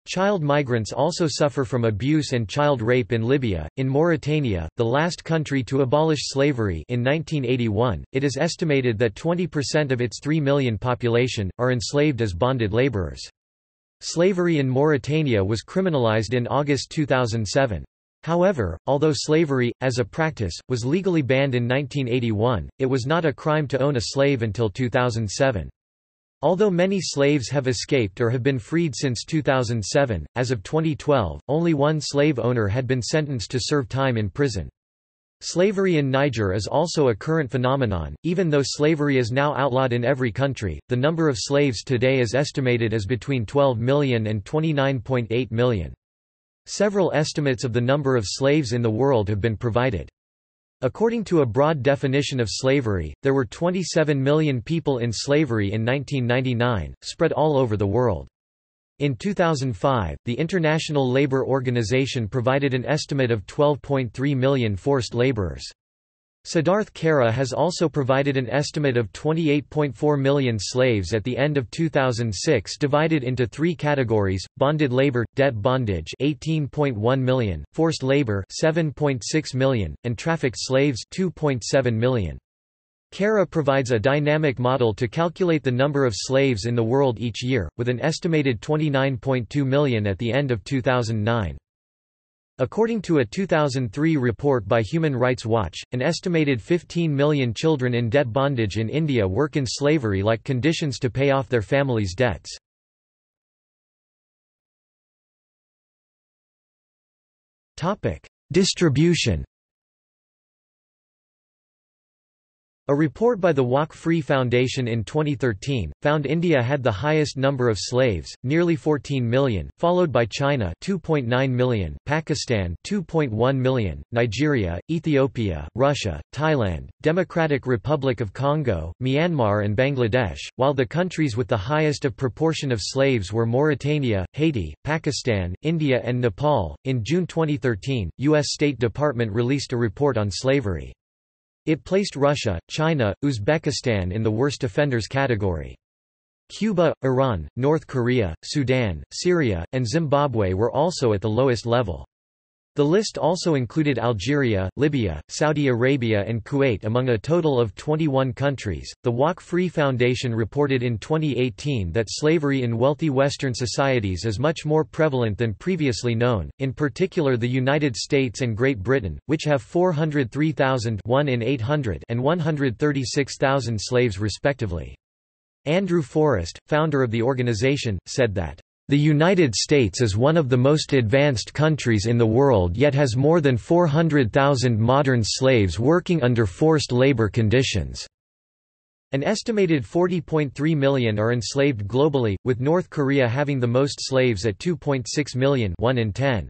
Child migrants also suffer from abuse and child rape in Libya. In Mauritania, the last country to abolish slavery in 1981, it is estimated that 20% of its 3 million population are enslaved as bonded laborers. Slavery in Mauritania was criminalized in August 2007. However, although slavery, as a practice, was legally banned in 1981, it was not a crime to own a slave until 2007. Although many slaves have escaped or have been freed since 2007, as of 2012, only one slave owner had been sentenced to serve time in prison. Slavery in Niger is also a current phenomenon. Even though slavery is now outlawed in every country, the number of slaves today is estimated as between 12 million and 29.8 million. Several estimates of the number of slaves in the world have been provided. According to a broad definition of slavery, there were 27 million people in slavery in 1999, spread all over the world. In 2005, the International Labour Organization provided an estimate of 12.3 million forced labourers. Siddharth Kara has also provided an estimate of 28.4 million slaves at the end of 2006, divided into three categories: bonded labour, debt bondage 18.1 million, forced labour 7.6 million, and trafficked slaves 2.7 million. Kara provides a dynamic model to calculate the number of slaves in the world each year, with an estimated 29.2 million at the end of 2009. According to a 2003 report by Human Rights Watch, an estimated 15 million children in debt bondage in India work in slavery-like conditions to pay off their families' debts. Distribution. A report by the Walk Free Foundation in 2013 found India had the highest number of slaves, nearly 14 million, followed by China 2.9 million, Pakistan 2.1 million, Nigeria, Ethiopia, Russia, Thailand, Democratic Republic of Congo, Myanmar and Bangladesh, while the countries with the highest of proportion of slaves were Mauritania, Haiti, Pakistan, India and Nepal. In June 2013, US State Department released a report on slavery. It placed Russia, China, Uzbekistan in the worst offenders category. Cuba, Iran, North Korea, Sudan, Syria, and Zimbabwe were also at the lowest level. The list also included Algeria, Libya, Saudi Arabia, and Kuwait among a total of 21 countries. The Walk Free Foundation reported in 2018 that slavery in wealthy Western societies is much more prevalent than previously known, in particular the United States and Great Britain, which have 403,000 (1 in 800) and 136,000 slaves respectively. Andrew Forrest, founder of the organization, said that the United States is one of the most advanced countries in the world yet has more than 400,000 modern slaves working under forced labor conditions. An estimated 40.3 million are enslaved globally, with North Korea having the most slaves at 2.6 million, 1 in 10.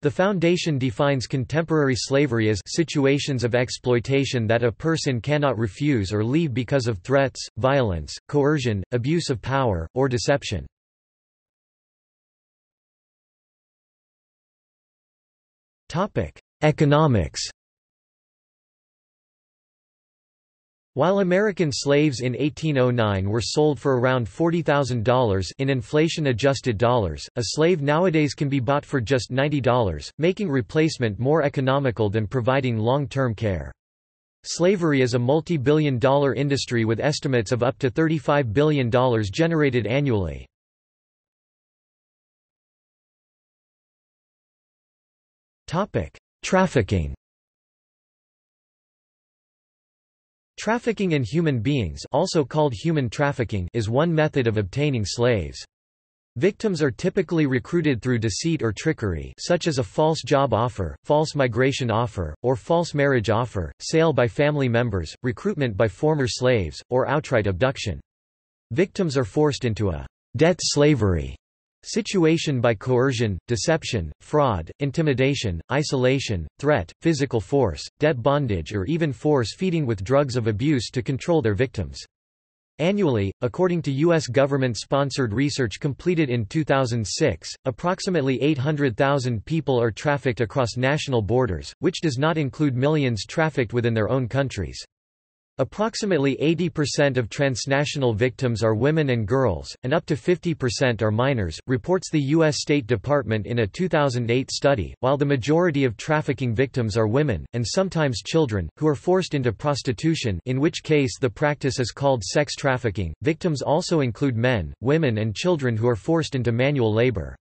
The Foundation defines contemporary slavery as situations of exploitation that a person cannot refuse or leave because of threats, violence, coercion, abuse of power, or deception. Economics. While American slaves in 1809 were sold for around $40,000 in inflation-adjusted dollars, a slave nowadays can be bought for just $90, making replacement more economical than providing long-term care. Slavery is a multi-billion-dollar industry with estimates of up to $35 billion generated annually. Trafficking. Trafficking in human beings, also called human trafficking, is one method of obtaining slaves. Victims are typically recruited through deceit or trickery, such as a false job offer, false migration offer, or false marriage offer, sale by family members, recruitment by former slaves, or outright abduction. Victims are forced into a debt slavery situation by coercion, deception, fraud, intimidation, isolation, threat, physical force, debt bondage or even force feeding with drugs of abuse to control their victims. Annually, according to U.S. government-sponsored research completed in 2006, approximately 800,000 people are trafficked across national borders, which does not include millions trafficked within their own countries. Approximately 80% of transnational victims are women and girls, and up to 50% are minors, reports the U.S. State Department in a 2008 study, while the majority of trafficking victims are women, and sometimes children, who are forced into prostitution, in which case the practice is called sex trafficking. Victims also include men, women and children who are forced into manual labor.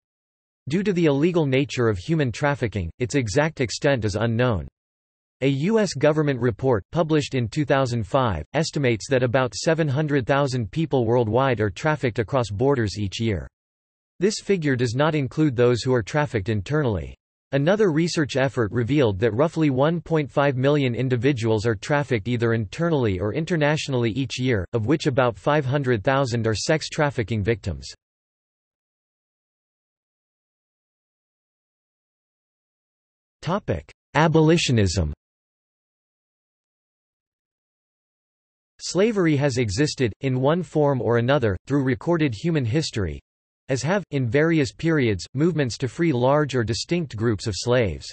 Due to the illegal nature of human trafficking, its exact extent is unknown. A U.S. government report, published in 2005, estimates that about 700,000 people worldwide are trafficked across borders each year. This figure does not include those who are trafficked internally. Another research effort revealed that roughly 1.5 million individuals are trafficked either internally or internationally each year, of which about 500,000 are sex trafficking victims. Abolitionism. Slavery has existed, in one form or another, through recorded human history, as have, in various periods, movements to free large or distinct groups of slaves.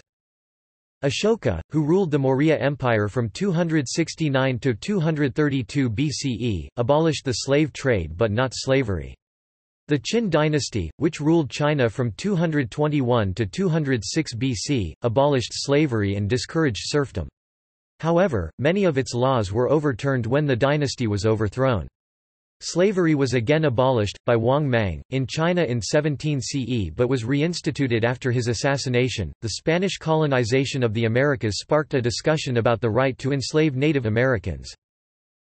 Ashoka, who ruled the Maurya Empire from 269 to 232 BCE, abolished the slave trade but not slavery. The Qin dynasty, which ruled China from 221 to 206 BC, abolished slavery and discouraged serfdom. However, many of its laws were overturned when the dynasty was overthrown. Slavery was again abolished, by Wang Mang, in China in 17 CE but was reinstituted after his assassination. The Spanish colonization of the Americas sparked a discussion about the right to enslave Native Americans.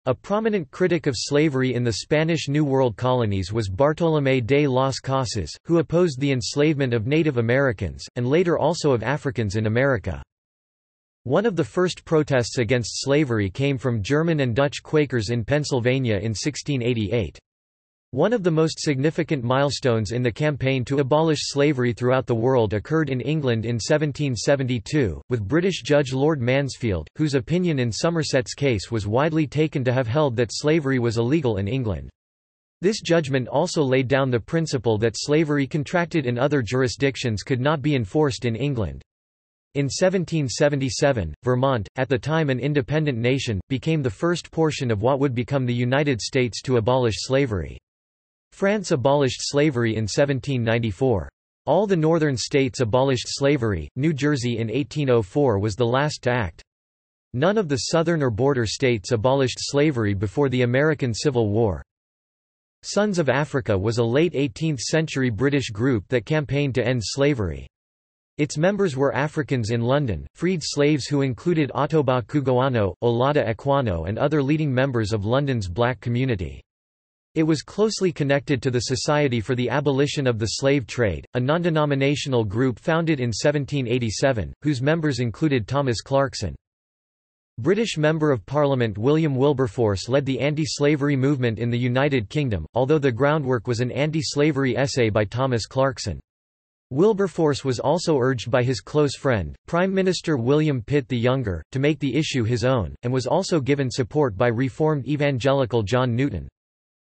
A prominent critic of slavery in the Spanish New World colonies was Bartolomé de las Casas, who opposed the enslavement of Native Americans, and later also of Africans in America. One of the first protests against slavery came from German and Dutch Quakers in Pennsylvania in 1688. One of the most significant milestones in the campaign to abolish slavery throughout the world occurred in England in 1772, with British Judge Lord Mansfield, whose opinion in Somerset's case was widely taken to have held that slavery was illegal in England. This judgment also laid down the principle that slavery contracted in other jurisdictions could not be enforced in England. In 1777, Vermont, at the time an independent nation, became the first portion of what would become the United States to abolish slavery. France abolished slavery in 1794. All the northern states abolished slavery. New Jersey in 1804 was the last to act. None of the southern or border states abolished slavery before the American Civil War. Sons of Africa was a late 18th-century British group that campaigned to end slavery. Its members were Africans in London, freed slaves who included Ottobah Cugoano, Olada Equano and other leading members of London's black community. It was closely connected to the Society for the Abolition of the Slave Trade, a non-denominational group founded in 1787, whose members included Thomas Clarkson. British Member of Parliament William Wilberforce led the anti-slavery movement in the United Kingdom, although the groundwork was an anti-slavery essay by Thomas Clarkson. Wilberforce was also urged by his close friend, Prime Minister William Pitt the Younger, to make the issue his own, and was also given support by Reformed evangelical John Newton.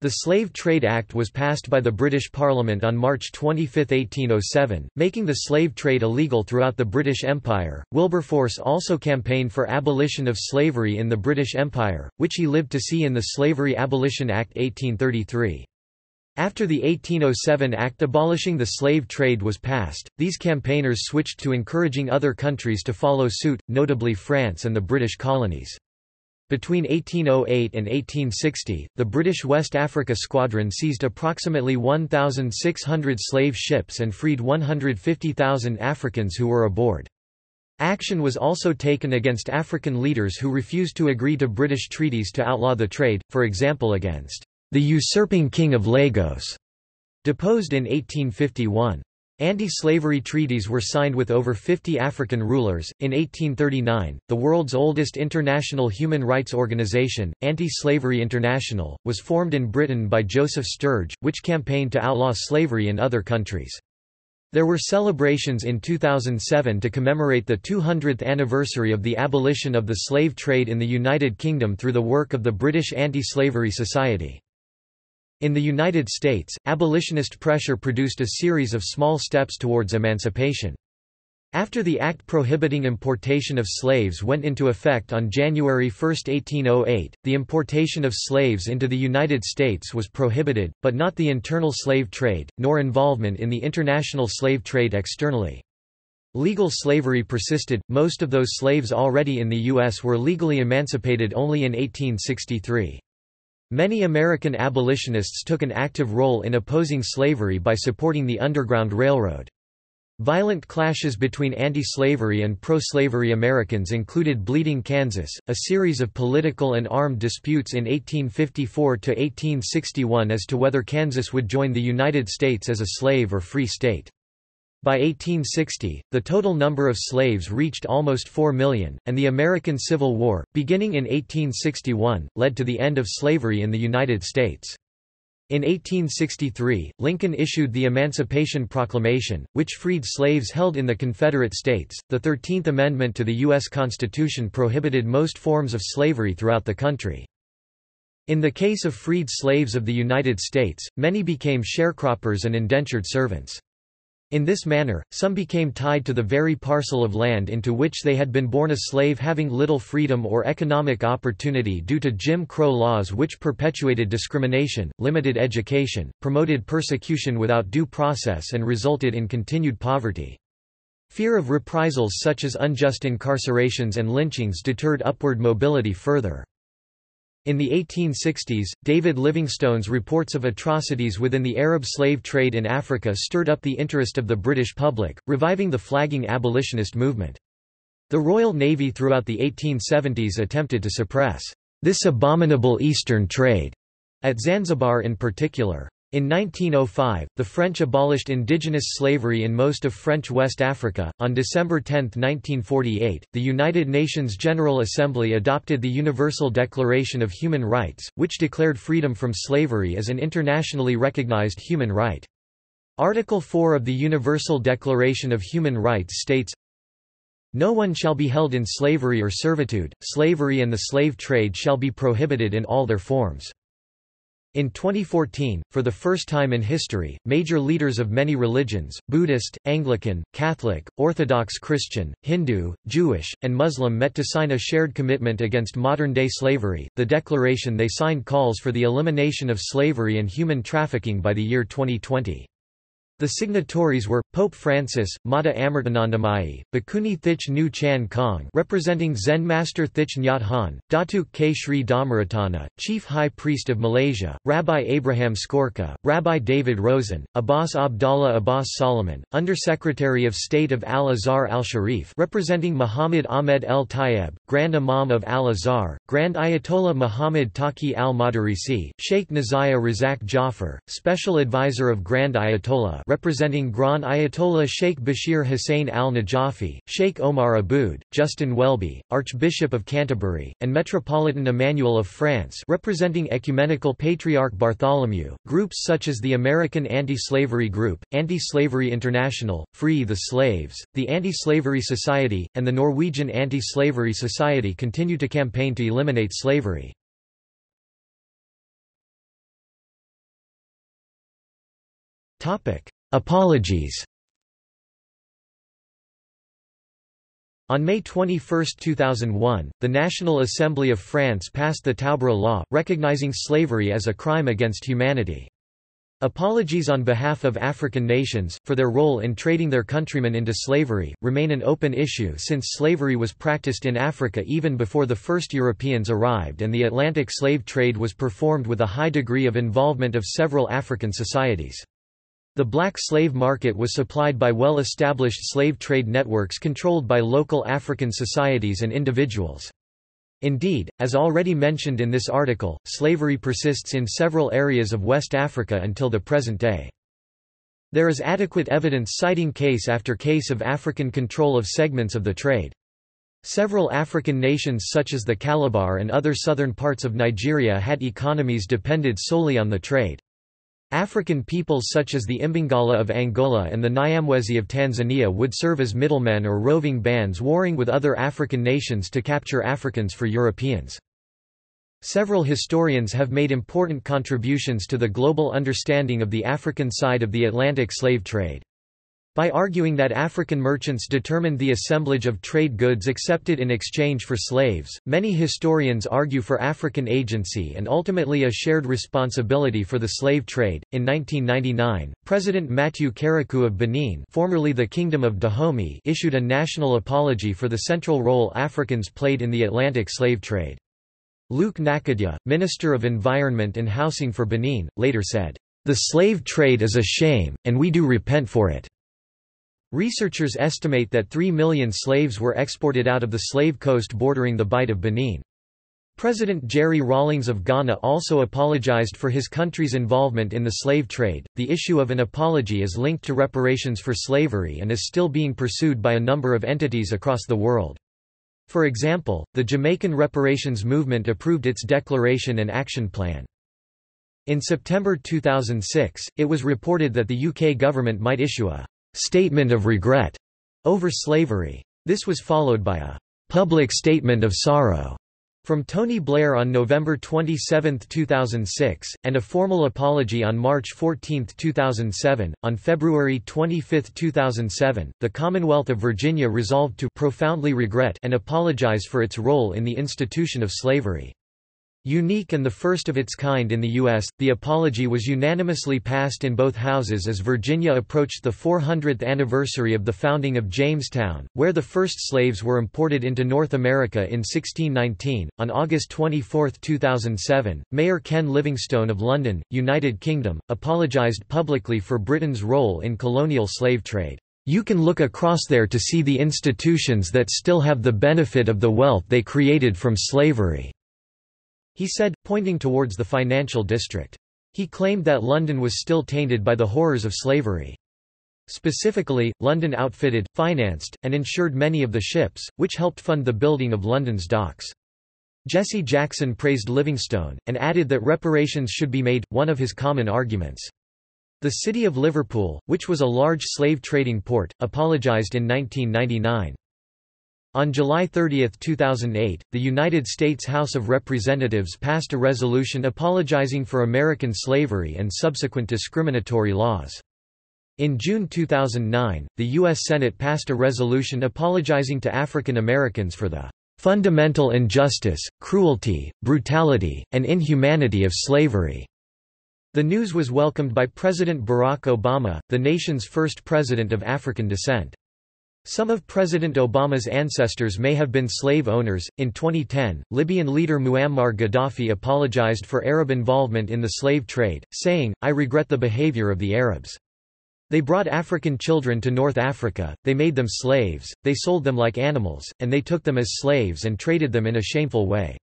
The Slave Trade Act was passed by the British Parliament on March 25, 1807, making the slave trade illegal throughout the British Empire. Wilberforce also campaigned for abolition of slavery in the British Empire, which he lived to see in the Slavery Abolition Act 1833. After the 1807 Act abolishing the slave trade was passed, these campaigners switched to encouraging other countries to follow suit, notably France and the British colonies. Between 1808 and 1860, the British West Africa Squadron seized approximately 1,600 slave ships and freed 150,000 Africans who were aboard. Action was also taken against African leaders who refused to agree to British treaties to outlaw the trade, for example against the usurping king of Lagos, deposed in 1851. Anti-slavery treaties were signed with over 50 African rulers. In 1839, the world's oldest international human rights organization, Anti-Slavery International, was formed in Britain by Joseph Sturge, which campaigned to outlaw slavery in other countries. There were celebrations in 2007 to commemorate the 200th anniversary of the abolition of the slave trade in the United Kingdom through the work of the British Anti-Slavery Society. In the United States, abolitionist pressure produced a series of small steps towards emancipation. After the act prohibiting importation of slaves went into effect on January 1, 1808, the importation of slaves into the United States was prohibited, but not the internal slave trade, nor involvement in the international slave trade externally. Legal slavery persisted. Most of those slaves already in the U.S. were legally emancipated only in 1863. Many American abolitionists took an active role in opposing slavery by supporting the Underground Railroad. Violent clashes between anti-slavery and pro-slavery Americans included Bleeding Kansas, a series of political and armed disputes in 1854–1861 as to whether Kansas would join the United States as a slave or free state. By 1860, the total number of slaves reached almost 4 million, and the American Civil War, beginning in 1861, led to the end of slavery in the United States. In 1863, Lincoln issued the Emancipation Proclamation, which freed slaves held in the Confederate States. The 13th Amendment to the U.S. Constitution prohibited most forms of slavery throughout the country. In the case of freed slaves of the United States, many became sharecroppers and indentured servants. In this manner, some became tied to the very parcel of land into which they had been born a slave, having little freedom or economic opportunity due to Jim Crow laws which perpetuated discrimination, limited education, promoted persecution without due process and resulted in continued poverty. Fear of reprisals such as unjust incarcerations and lynchings deterred upward mobility further. In the 1860s, David Livingstone's reports of atrocities within the Arab slave trade in Africa stirred up the interest of the British public, reviving the flagging abolitionist movement. The Royal Navy throughout the 1870s attempted to suppress this abominable Eastern trade, at Zanzibar in particular. In 1905, the French abolished indigenous slavery in most of French West Africa. On December 10, 1948, the United Nations General Assembly adopted the Universal Declaration of Human Rights, which declared freedom from slavery as an internationally recognized human right. Article 4 of the Universal Declaration of Human Rights states, "No one shall be held in slavery or servitude. Slavery and the slave trade shall be prohibited in all their forms." In 2014, for the first time in history, major leaders of many religions, Buddhist, Anglican, Catholic, Orthodox Christian, Hindu, Jewish, and Muslim met to sign a shared commitment against modern-day slavery. The declaration they signed calls for the elimination of slavery and human trafficking by the year 2020. The signatories were Pope Francis, Mata Amartanandamayi, Bhikkhuni Thich Nhat Chan Kong, representing Zen Master Thich Nhat Hanh, Datuk K. Sri Dhammaratana, Chief High Priest of Malaysia, Rabbi Abraham Skorka, Rabbi David Rosen, Abbas Abdallah Abbas Solomon, Undersecretary of State of Al Azhar Al Sharif, representing Muhammad Ahmed El Tayeb, Grand Imam of Al Azhar, Grand Ayatollah Muhammad Taqi Al Madarisi, Sheikh Nazaya Razak Jafar, Special Advisor of Grand Ayatollah, representing Grand Ayatollah Sheikh Bashir Hussain al-Najafi, Sheikh Omar Aboud, Justin Welby, Archbishop of Canterbury, and Metropolitan Emmanuel of France, representing Ecumenical Patriarch Bartholomew. Groups such as the American Anti-Slavery Group, Anti-Slavery International, Free the Slaves, the Anti-Slavery Society, and the Norwegian Anti-Slavery Society continue to campaign to eliminate slavery. Apologies. On May 21, 2001, the National Assembly of France passed the Taubira Law, recognizing slavery as a crime against humanity. Apologies on behalf of African nations, for their role in trading their countrymen into slavery, remain an open issue since slavery was practiced in Africa even before the first Europeans arrived, and the Atlantic slave trade was performed with a high degree of involvement of several African societies. The black slave market was supplied by well-established slave trade networks controlled by local African societies and individuals. Indeed, as already mentioned in this article, slavery persists in several areas of West Africa until the present day. There is adequate evidence citing case after case of African control of segments of the trade. Several African nations such as the Calabar and other southern parts of Nigeria had economies dependent solely on the trade. African peoples such as the Imbangala of Angola and the Nyamwezi of Tanzania would serve as middlemen or roving bands warring with other African nations to capture Africans for Europeans. Several historians have made important contributions to the global understanding of the African side of the Atlantic slave trade. By arguing that African merchants determined the assemblage of trade goods accepted in exchange for slaves, many historians argue for African agency and ultimately a shared responsibility for the slave trade. In 1999, President Mathieu Kérakou of Benin, formerly the Kingdom of Dahomey, issued a national apology for the central role Africans played in the Atlantic slave trade. Luc Nakadia, Minister of Environment and Housing for Benin, later said, "The slave trade is a shame, and we do repent for it." Researchers estimate that 3 million slaves were exported out of the slave coast bordering the Bight of Benin. President Jerry Rawlings of Ghana also apologized for his country's involvement in the slave trade. The issue of an apology is linked to reparations for slavery and is still being pursued by a number of entities across the world. For example, the Jamaican reparations movement approved its declaration and action plan. In September 2006, it was reported that the UK government might issue a statement of regret over slavery. This was followed by a public statement of sorrow from Tony Blair on November 27, 2006, and a formal apology on March 14, 2007. On February 25, 2007, the Commonwealth of Virginia resolved to profoundly regret and apologize for its role in the institution of slavery. Unique and the first of its kind in the U.S., the apology was unanimously passed in both houses as Virginia approached the 400th anniversary of the founding of Jamestown, where the first slaves were imported into North America in 1619. On August 24, 2007, Mayor Ken Livingstone of London, United Kingdom, apologized publicly for Britain's role in colonial slave trade. "You can look across there to see the institutions that still have the benefit of the wealth they created from slavery," he said, pointing towards the financial district. He claimed that London was still tainted by the horrors of slavery. Specifically, London outfitted, financed, and insured many of the ships, which helped fund the building of London's docks. Jesse Jackson praised Livingstone, and added that reparations should be made, one of his common arguments. The city of Liverpool, which was a large slave trading port, apologized in 1999. On July 30, 2008, the United States House of Representatives passed a resolution apologizing for American slavery and subsequent discriminatory laws. In June 2009, the U.S. Senate passed a resolution apologizing to African Americans for the "fundamental injustice, cruelty, brutality, and inhumanity of slavery." The news was welcomed by President Barack Obama, the nation's first president of African descent. Some of President Obama's ancestors may have been slave owners. In 2010, Libyan leader Muammar Gaddafi apologized for Arab involvement in the slave trade, saying, "I regret the behavior of the Arabs. They brought African children to North Africa, they made them slaves, they sold them like animals, and they took them as slaves and traded them in a shameful way."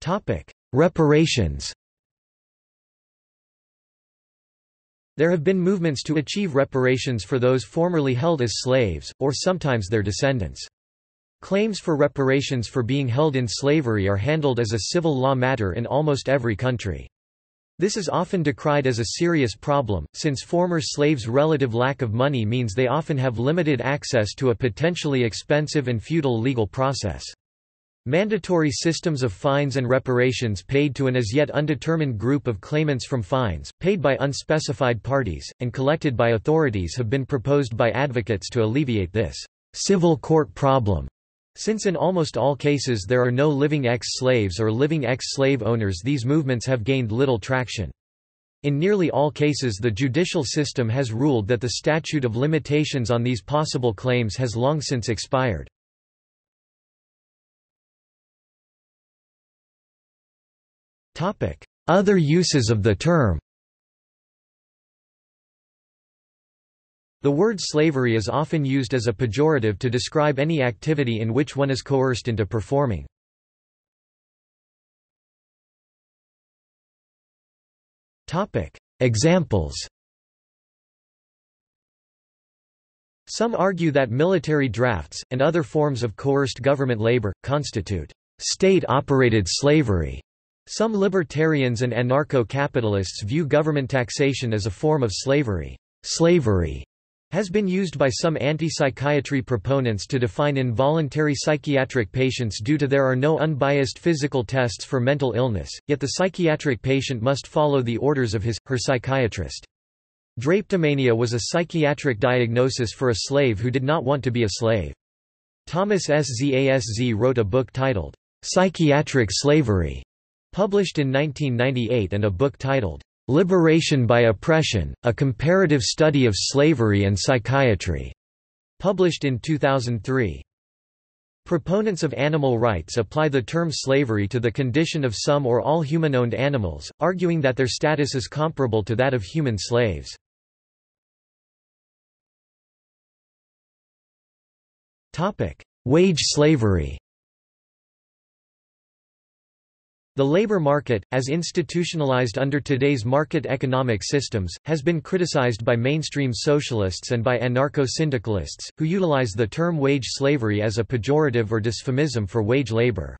Topic: Reparations. There have been movements to achieve reparations for those formerly held as slaves, or sometimes their descendants. Claims for reparations for being held in slavery are handled as a civil law matter in almost every country. This is often decried as a serious problem, since former slaves' relative lack of money means they often have limited access to a potentially expensive and futile legal process. Mandatory systems of fines and reparations paid to an as yet undetermined group of claimants from fines, paid by unspecified parties, and collected by authorities have been proposed by advocates to alleviate this civil court problem, since in almost all cases there are no living ex-slaves or living ex-slave owners. These movements have gained little traction. In nearly all cases the judicial system has ruled that the statute of limitations on these possible claims has long since expired. Other uses of the term. The word slavery is often used as a pejorative to describe any activity in which one is coerced into performing. Examples. Some argue that military drafts, and other forms of coerced government labor, constitute state-operated slavery. Some libertarians and anarcho-capitalists view government taxation as a form of slavery. Slavery has been used by some anti-psychiatry proponents to define involuntary psychiatric patients due to there are no unbiased physical tests for mental illness, yet the psychiatric patient must follow the orders of his/her psychiatrist. Drapetomania was a psychiatric diagnosis for a slave who did not want to be a slave. Thomas Szasz wrote a book titled, "Psychiatric Slavery," published in 1998, and a book titled, "Liberation by Oppression, A Comparative Study of Slavery and Psychiatry," published in 2003. Proponents of animal rights apply the term slavery to the condition of some or all human-owned animals, arguing that their status is comparable to that of human slaves. Wage slavery. The labor market, as institutionalized under today's market economic systems, has been criticized by mainstream socialists and by anarcho-syndicalists, who utilize the term wage slavery as a pejorative or dysphemism for wage labor.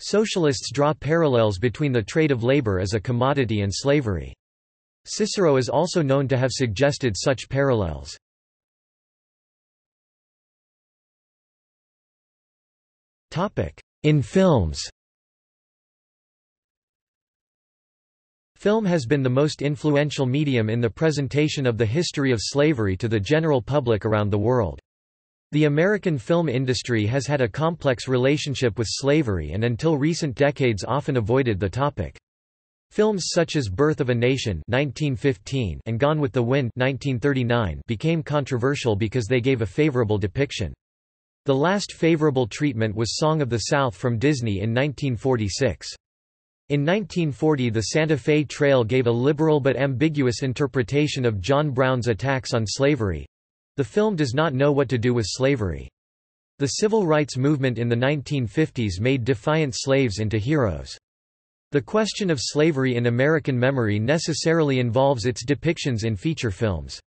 Socialists draw parallels between the trade of labor as a commodity and slavery. Cicero is also known to have suggested such parallels. In films. Film has been the most influential medium in the presentation of the history of slavery to the general public around the world. The American film industry has had a complex relationship with slavery and until recent decades often avoided the topic. Films such as Birth of a Nation 1915 and Gone with the Wind 1939 became controversial because they gave a favorable depiction. The last favorable treatment was Song of the South from Disney in 1946. In 1940 the Santa Fe Trail gave a liberal but ambiguous interpretation of John Brown's attacks on slavery. The film does not know what to do with slavery. The civil rights movement in the 1950s made defiant slaves into heroes. The question of slavery in American memory necessarily involves its depictions in feature films.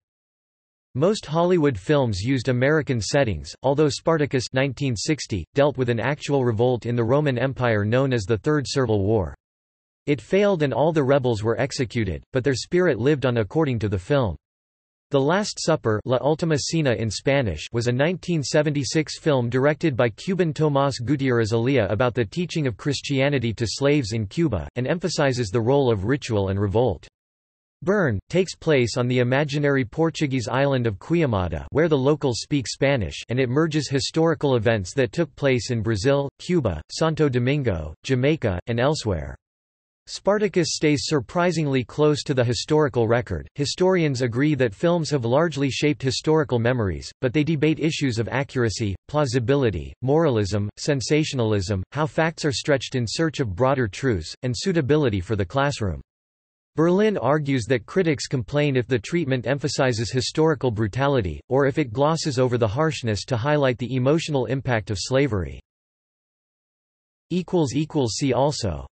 Most Hollywood films used American settings, although Spartacus 1960 dealt with an actual revolt in the Roman Empire known as the Third Servile War. It failed and all the rebels were executed, but their spirit lived on according to the film. The Last Supper, La Última Cena in Spanish, was a 1976 film directed by Cuban Tomás Gutiérrez Elía about the teaching of Christianity to slaves in Cuba, and emphasizes the role of ritual and revolt. Burn takes place on the imaginary Portuguese island of Cuiabá, where the locals speak Spanish, and it merges historical events that took place in Brazil, Cuba, Santo Domingo, Jamaica, and elsewhere. Spartacus stays surprisingly close to the historical record. Historians agree that films have largely shaped historical memories, but they debate issues of accuracy, plausibility, moralism, sensationalism, how facts are stretched in search of broader truths, and suitability for the classroom. Berlin argues that critics complain if the treatment emphasizes historical brutality, or if it glosses over the harshness to highlight the emotional impact of slavery. See also